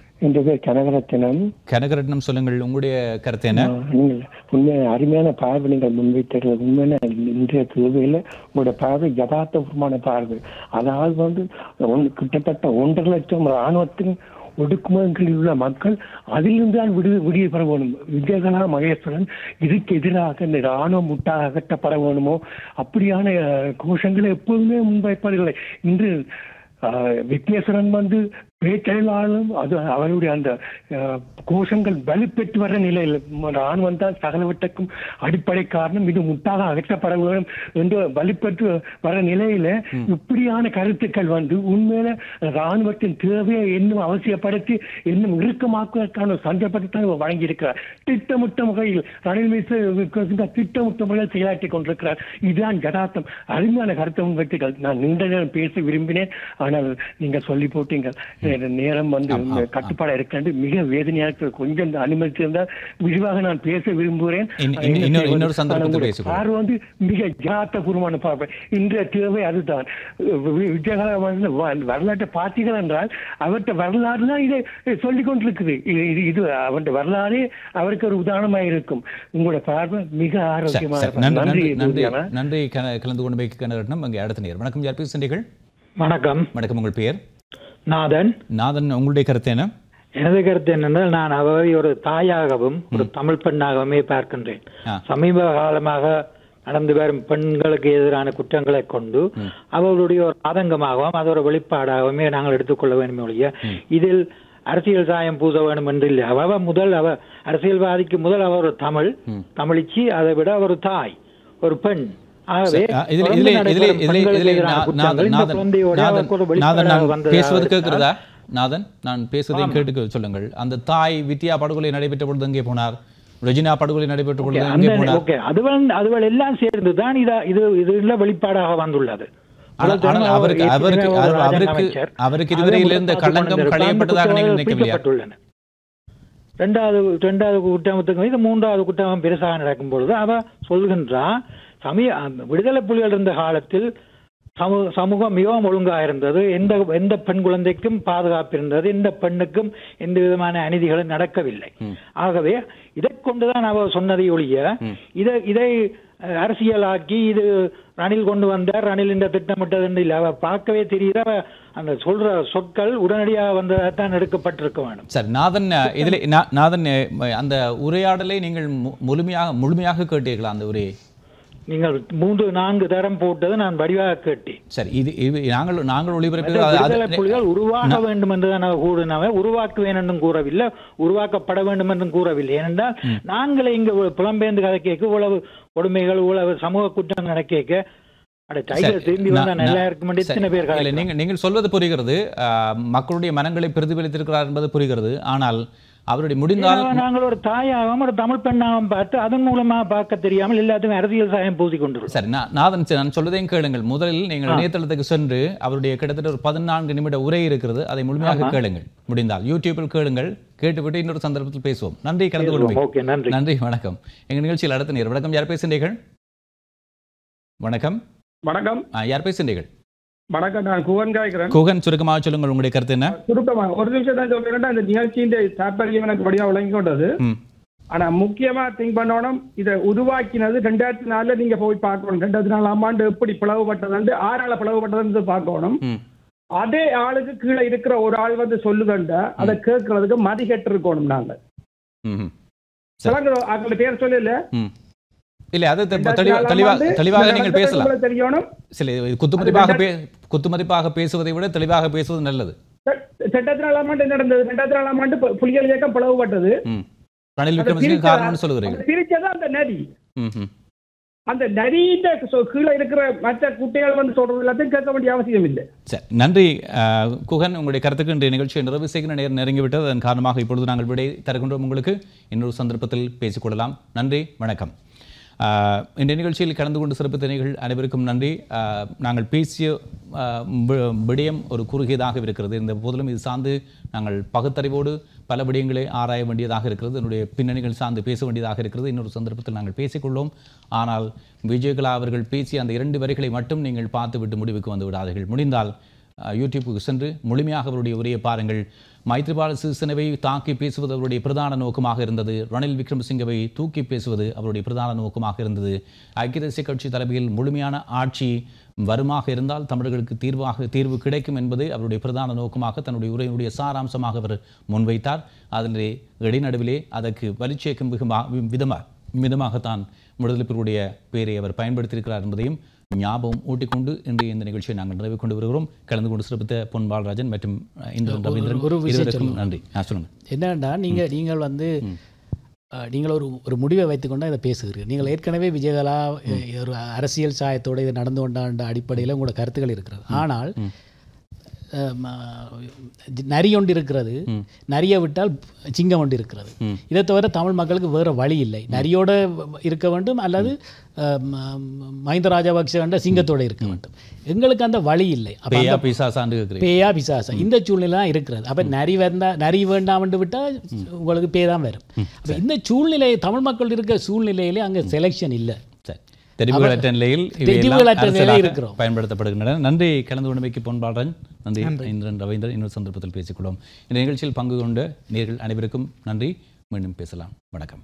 கனகரட்னம். சொல்லுங்கள், உங்களுடைய கருத்து என்ன? உண்மையான அருமையான பார்வை நீங்கள் முன்வைத்திருக்கிறது. உண்மையான இன்றைய தேவையில் உங்களுடைய பார்வை யதார்த்தபூர்வமான பார்வை. அதாவது கிட்டத்தட்ட 1.5 லட்சம் இராணுவத்தின் ஒடுக்குமுறைகளில் உள்ள மக்கள் அதிலிருந்து தான் விடுதலை பெற வேணும். விஜயகலா மகேஸ்வரன் இதுக்கு எதிராக இந்த இராணுவ முட்டாக அகற்றப்பட வேணுமோ அப்படியான கோஷங்களை எப்போதுமே முன்வைப்பதில்லை. இன்று விக்னேஸ்வரன் வேட்டையாலும் அது அவருடைய அந்த கோஷங்கள் வலுப்பெற்று வர்ற நிலையில் ராணுவம் தான் சகலவற்றுக்கும் அடிப்படை காரணம், இது முட்டாக அகற்றப்பட வேண்டும் என்று வலுப்பெற்று வர்ற நிலையில இப்படியான கருத்துக்கள் வந்து உண்மையில ராணுவத்தின் தேவையை இன்னும் அவசியப்படுத்தி இன்னும் இறுக்கமாக்குவதற்கான சந்தர்ப்பத்தை தான் வழங்கியிருக்கிறார். திட்டமிட்ட முறையில் ரணில் விக்ரமசிங்க திட்டமிட்ட முறையில் செயலாற்றி கொண்டிருக்கிறார். இதுதான் யதார்த்தம். அருமையான கருத்தை முன்வைத்தீர்கள். நான் நீண்ட நேரம் பேச விரும்பினேன், ஆனால் நீங்க சொல்லி போட்டீங்க. நேரம் வந்து கட்டுப்பாடா இருக்க மிக வேதனையாக கொஞ்சம் அனுமதித்திருந்தால் விரிவாக நான் பேச விரும்புகிறேன். பார்வை வந்து மிக ஜாத்தபூர்வமான பார்வை. இன்றைய தேவை அதுதான். விஜயகலா வரலாற்றை பார்த்தீர்கள் என்றால் அவற்ற வரலாறு தான் இதை சொல்லிக் கொண்டிருக்குது. இது அவற்ற வரலாறே அவருக்கு ஒரு உதாரணமாக இருக்கும். உங்களோட பார்வை மிக ஆரோக்கியமாக. நன்றி நன்றி. கலந்து கொண்டு அடுத்த நேரம். வணக்கம். வணக்கம். வணக்கம். உங்கள் பெயர்? நாதன். நாதன், உங்களுடைய கருத்து என்ன? எனது கருத்து என்னென்றால், நான் அவரை ஒரு தாயாகவும் ஒரு தமிழ் பெண்ணாகவுமே பார்க்கின்றேன். சமீப காலமாக நடந்து வரும் பெண்களுக்கு எதிரான குற்றங்களை கொண்டு அவர்களுடைய ஒரு ஆதங்கமாகவும் அது ஒரு வெளிப்பாடாகவுமே நாங்கள் எடுத்துக்கொள்ள வேண்டும். ஒழிய இதில் அரசியல் சாயம் பூச வேண்டும் என்று இல்லை. அவ முதல் அவ அரசியல்வாதிக்கு முதல் அவர் ஒரு தமிழிச்சி, அதை விட ஒரு தாய், ஒரு பெண். சொல்லுங்கள். அந்த தாய் வித்யா படுகொலை நடைபெற்ற பொழுது எங்கே போனார்? ரெஜினா படுகொலை நடைபெற்ற பொழுது அதுவள் எல்லாம் சேர்ந்துதான் இது வெளிப்பாடாக வந்துள்ளது. அவருக்கு இதுவரையில் இருந்த களங்கம் களையப்பட்டதாக நீங்கள் நினைக்கவில்லையா? ரெண்டாவது குற்றமத்துக்கு இது மூன்றாவது குற்றம் பெருசாக நடக்கும்பொழுது அவ சொல்கின்றா, விடுதலை புலிகள் இருந்த காலத்தில் சமூகம் மிகவும் ஒழுங்காக இருந்தது, எந்த பெண் குழந்தைக்கும் பாதுகாப்பு இருந்தது, எந்த பெண்ணுக்கும் எந்த விதமான அநீதிகளும் நடக்கவில்லை. ஆகவே இதை கொண்டுதான் அவர் சொன்னதை ஒழிய இதை அரசியலாக்கி இது ரணில் கொண்டு வந்தார், ரணில் இந்த திட்டமிட்டது என்று இல்லை. அவர் பார்க்கவே தெரியுது அந்த சொல்ற சொற்கள் உடனடியாக வந்ததான் எடுக்கப்பட்டிருக்க வேண்டும். சார் நாதன், இதில் நாதன் அந்த உரையாடலை நீங்கள் முழுமையாக கேட்டீர்களா? அந்த உரையை நீங்கள் 3-4 தரம் போட்டது நான் வடிவாக கேட்டேன். சரி, இது நாங்கள் ஒளிபரப்பு புலிகள் உருவாக வேண்டும் என்றுதான் கூறினாவே, உருவாக்குவேன் என்றும் கூறவில்லை, உருவாக்கப்பட வேண்டும் என்றும் கூறவில்லை. ஏனென்றால் நாங்களே இங்கு புலம்பெயர்ந்து கதை கேட்க உழவு கொடுமைகள் உழவு சமூக குற்றம் நட கேட்க நீங்கள் சொல்வது புரிகிறது, மக்களுடைய மனங்களை பிரதிபலித்திருக்கிறார் என்பது புரிகிறது. ஆனால் அவருடைய முடிந்தால் நாங்கள் ஒரு தாயாகவும் ஒரு தமிழ் பெண்ணாகவும் பார்த்து அதன் மூலமாக பார்க்க தெரியாமல் எல்லாத்தையும் அரசியல் சாயம் பூசி கொண்டு. சரி நாதன், நான் சொல்வதையும் கேளுங்கள். முதலில் நீங்கள் இணையதளத்துக்கு சென்று அவருடைய கிட்டத்தட்ட ஒரு 14 நிமிட உரை இருக்கிறது, அதை முழுமையாக கேளுங்கள். முடிந்தால் யூடியூபில் கேளுங்கள். கேட்டுவிட்டு இன்னொரு சந்தர்ப்பத்தில் பேசுவோம். நன்றி. கலந்து கொள்வோம். நன்றி. வணக்கம். எங்கள் நிகழ்ச்சியில் அடுத்த நேரம். வணக்கம். யார் பேசுகிறீர்கள்? வணக்கம். வணக்கம். யார் பேசுகிறீர்கள்? வணக்கம். நான் குகன் காய்க்கிறேன். குகன், சுருக்கமாக சொல்லுங்கள் உங்களுடைய கருத்து என்ன? சுருக்கமாக ஒரு நிமிஷம் தான் சொல்லிக்கிறேன். இந்த நிகழ்ச்சியின் தாற்பயம் எனக்கு படியாக விளங்கி கொண்டது. ஆனா முக்கியமா திங்க் பண்ணணும், இதை உருவாக்கினது 2004 நீங்க போய் பார்க்கணும். 2004 ஆண்டு எப்படி பிளவுபட்டது, ஆறால பிளவுபட்டது பார்க்கணும். அதே ஆளுக்கு கீழே இருக்கிற ஒரு ஆள் வந்து சொல்லுகண்ட அதை கேட்கறதுக்கு மதிகட்டு இருக்கணும். நாங்கள் பேர் சொல்லல இல்ல, அது தெளிவாக நீங்கள் பேசலாம். தெரியணும் குத்துமதிப்பாக பேசுவதை விட தெளிவாக பேசுவது நல்லது. 2004 ஆண்டு நடந்தது. 2004 ஆண்டு புலிகள் இயக்கம் பிளவுபட்டது. ரணில் விக்ரமசிங்க காரணம்னு சொல்லுகிறீங்க. பிரிச்சதா அந்த நதி. அந்த நதியிட்ட கீழே இருக்கிற மற்ற குட்டைகள் வந்து சொல்றது எல்லாத்தையும் கேட்க வேண்டிய அவசியம் இல்லை. சரி, நன்றி குகன். உங்களுடைய கருத்துக்கு இன்றைய நிகழ்ச்சியை நிறைவு செய்கிற நேரம் நெருங்கிவிட்டது. அதன் காரணமாக இப்பொழுது நாங்கள் விடை தருகின்றோம். உங்களுக்கு இன்னொரு சந்தர்ப்பத்தில் பேசிக்கொள்ளலாம். நன்றி. வணக்கம். இந்த நிகழ்ச்சியில் கலந்து கொண்டு சிறப்பு நிகழ்ச்சிகள் அனைவருக்கும் நன்றி. நாங்கள் பேசிய விடயம் ஒரு குறுகியதாக இருக்கிறது. இந்த போதிலும் இது சார்ந்து நாங்கள் பகுத்தறிவோடு பல விடயங்களை ஆராய வேண்டியதாக இருக்கிறது. என்னுடைய பின்னணிகள் சார்ந்து பேச வேண்டியதாக இருக்கிறது. இன்னொரு சந்தர்ப்பத்தில் நாங்கள் பேசிக்கொள்வோம். ஆனால் விஜயகலா அவர்கள் பேசிய அந்த 2 வரிகளை மட்டும் நீங்கள் பார்த்துவிட்டு முடிவுக்கு வந்து விடாதீர்கள். முடிந்தால் யூடியூப்புக்கு சென்று முழுமையாக அவருடைய உரையை பாருங்கள். மைத்ரிபால சிறிசேனவை தாக்கி பேசுவது அவருடைய பிரதான நோக்கமாக இருந்தது. ரணில் விக்ரமசிங்கவை தூக்கி பேசுவது அவருடைய பிரதான நோக்கமாக இருந்தது. ஐக்கிய தேசிய கட்சி தலைமையில் முழுமையான ஆட்சி வருமாக இருந்தால் தமிழர்களுக்கு தீர்வு கிடைக்கும் என்பது அவருடைய பிரதான நோக்கமாக தன்னுடைய உரையினுடைய சாராம்சமாக அவர் முன்வைத்தார். அதிலே இடைநடுவிலே அதற்கு வலிச்சேக்கும் விதமாகத்தான் விடுதலை புலிகளுடைய பெயரை அவர் பயன்படுத்தியிருக்கிறார் என்பதையும் ஞாபகம் ஊட்டிக்கொண்டு இன்று இந்த நிகழ்ச்சியை நாங்கள் நிறைவு கொண்டு வருகிறோம். கலந்து கொண்டு சிறப்பித்த பொன் பாலராஜன் மற்றும் இந்திரன் ரவீந்திரன் இருவருக்கும் நன்றி. சொல்லுங்கள். என்னன்னா நீங்கள் வந்து நீங்கள் ஒரு முடிவை வைத்துக்கொண்டா இதை பேசுகிறீர்கள். நீங்கள் ஏற்கனவே விஜயகலா ஒரு அரசியல் சாயத்தோடு இது நடந்து கொண்டாண்ட அடிப்படையில் உங்களோட கருத்துக்கள் இருக்கிறது. ஆனால் நிறைய ஒன்று இருக்கிறது, நிறைய விட்டால் சிங்கம் ஒன்று இருக்கிறது. இதை தவிர தமிழ் மக்களுக்கு வேறு வழி இல்லை. நரியோடு இருக்க வேண்டும் அல்லது மஹிந்த ராஜபக்ஷ என்ற சிங்கத்தோடு இருக்க வேண்டும். எங்களுக்கு அந்த வழி இல்லை. பேயா பிசாசா இந்த சூழ்நிலாம் இருக்கிறது. அப்போ நரி வேண்டாம் என்று விட்டால் உங்களுக்கு பேதான் வரும். அப்போ இந்த சூழ்நிலை தமிழ் மக்கள் இருக்கிற சூழ்நிலையிலே அங்கே செலெக்ஷன் இல்லை. தெரிவுகளற்ற நிலையில் இருக்கிறோம், பயன்படுத்தப்படுகின்றன. நன்றி கலந்து கொண்டமைக்கு பொன் பாலராஜன், நன்றி இந்திரன் ரவீந்திரன். இன்னொரு சந்தர்ப்பத்தில் பேசிக்கொள்வோம். இந்த நிகழ்ச்சியில் பங்கு கொண்ட நேயர்கள் அனைவருக்கும் நன்றி. மீண்டும் பேசலாம். வணக்கம்.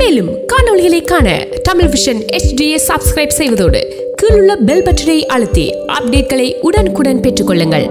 மேலும் காணொளிகளை காண தமிழ் விஷன் HDயை சப்ஸ்கிரைப் செய்வதோடு கீழுள்ள பெல் பட்டனை அழுத்தி அப்டேட்களை உடனுக்குடன் பெற்றுக்கொள்ளுங்கள்.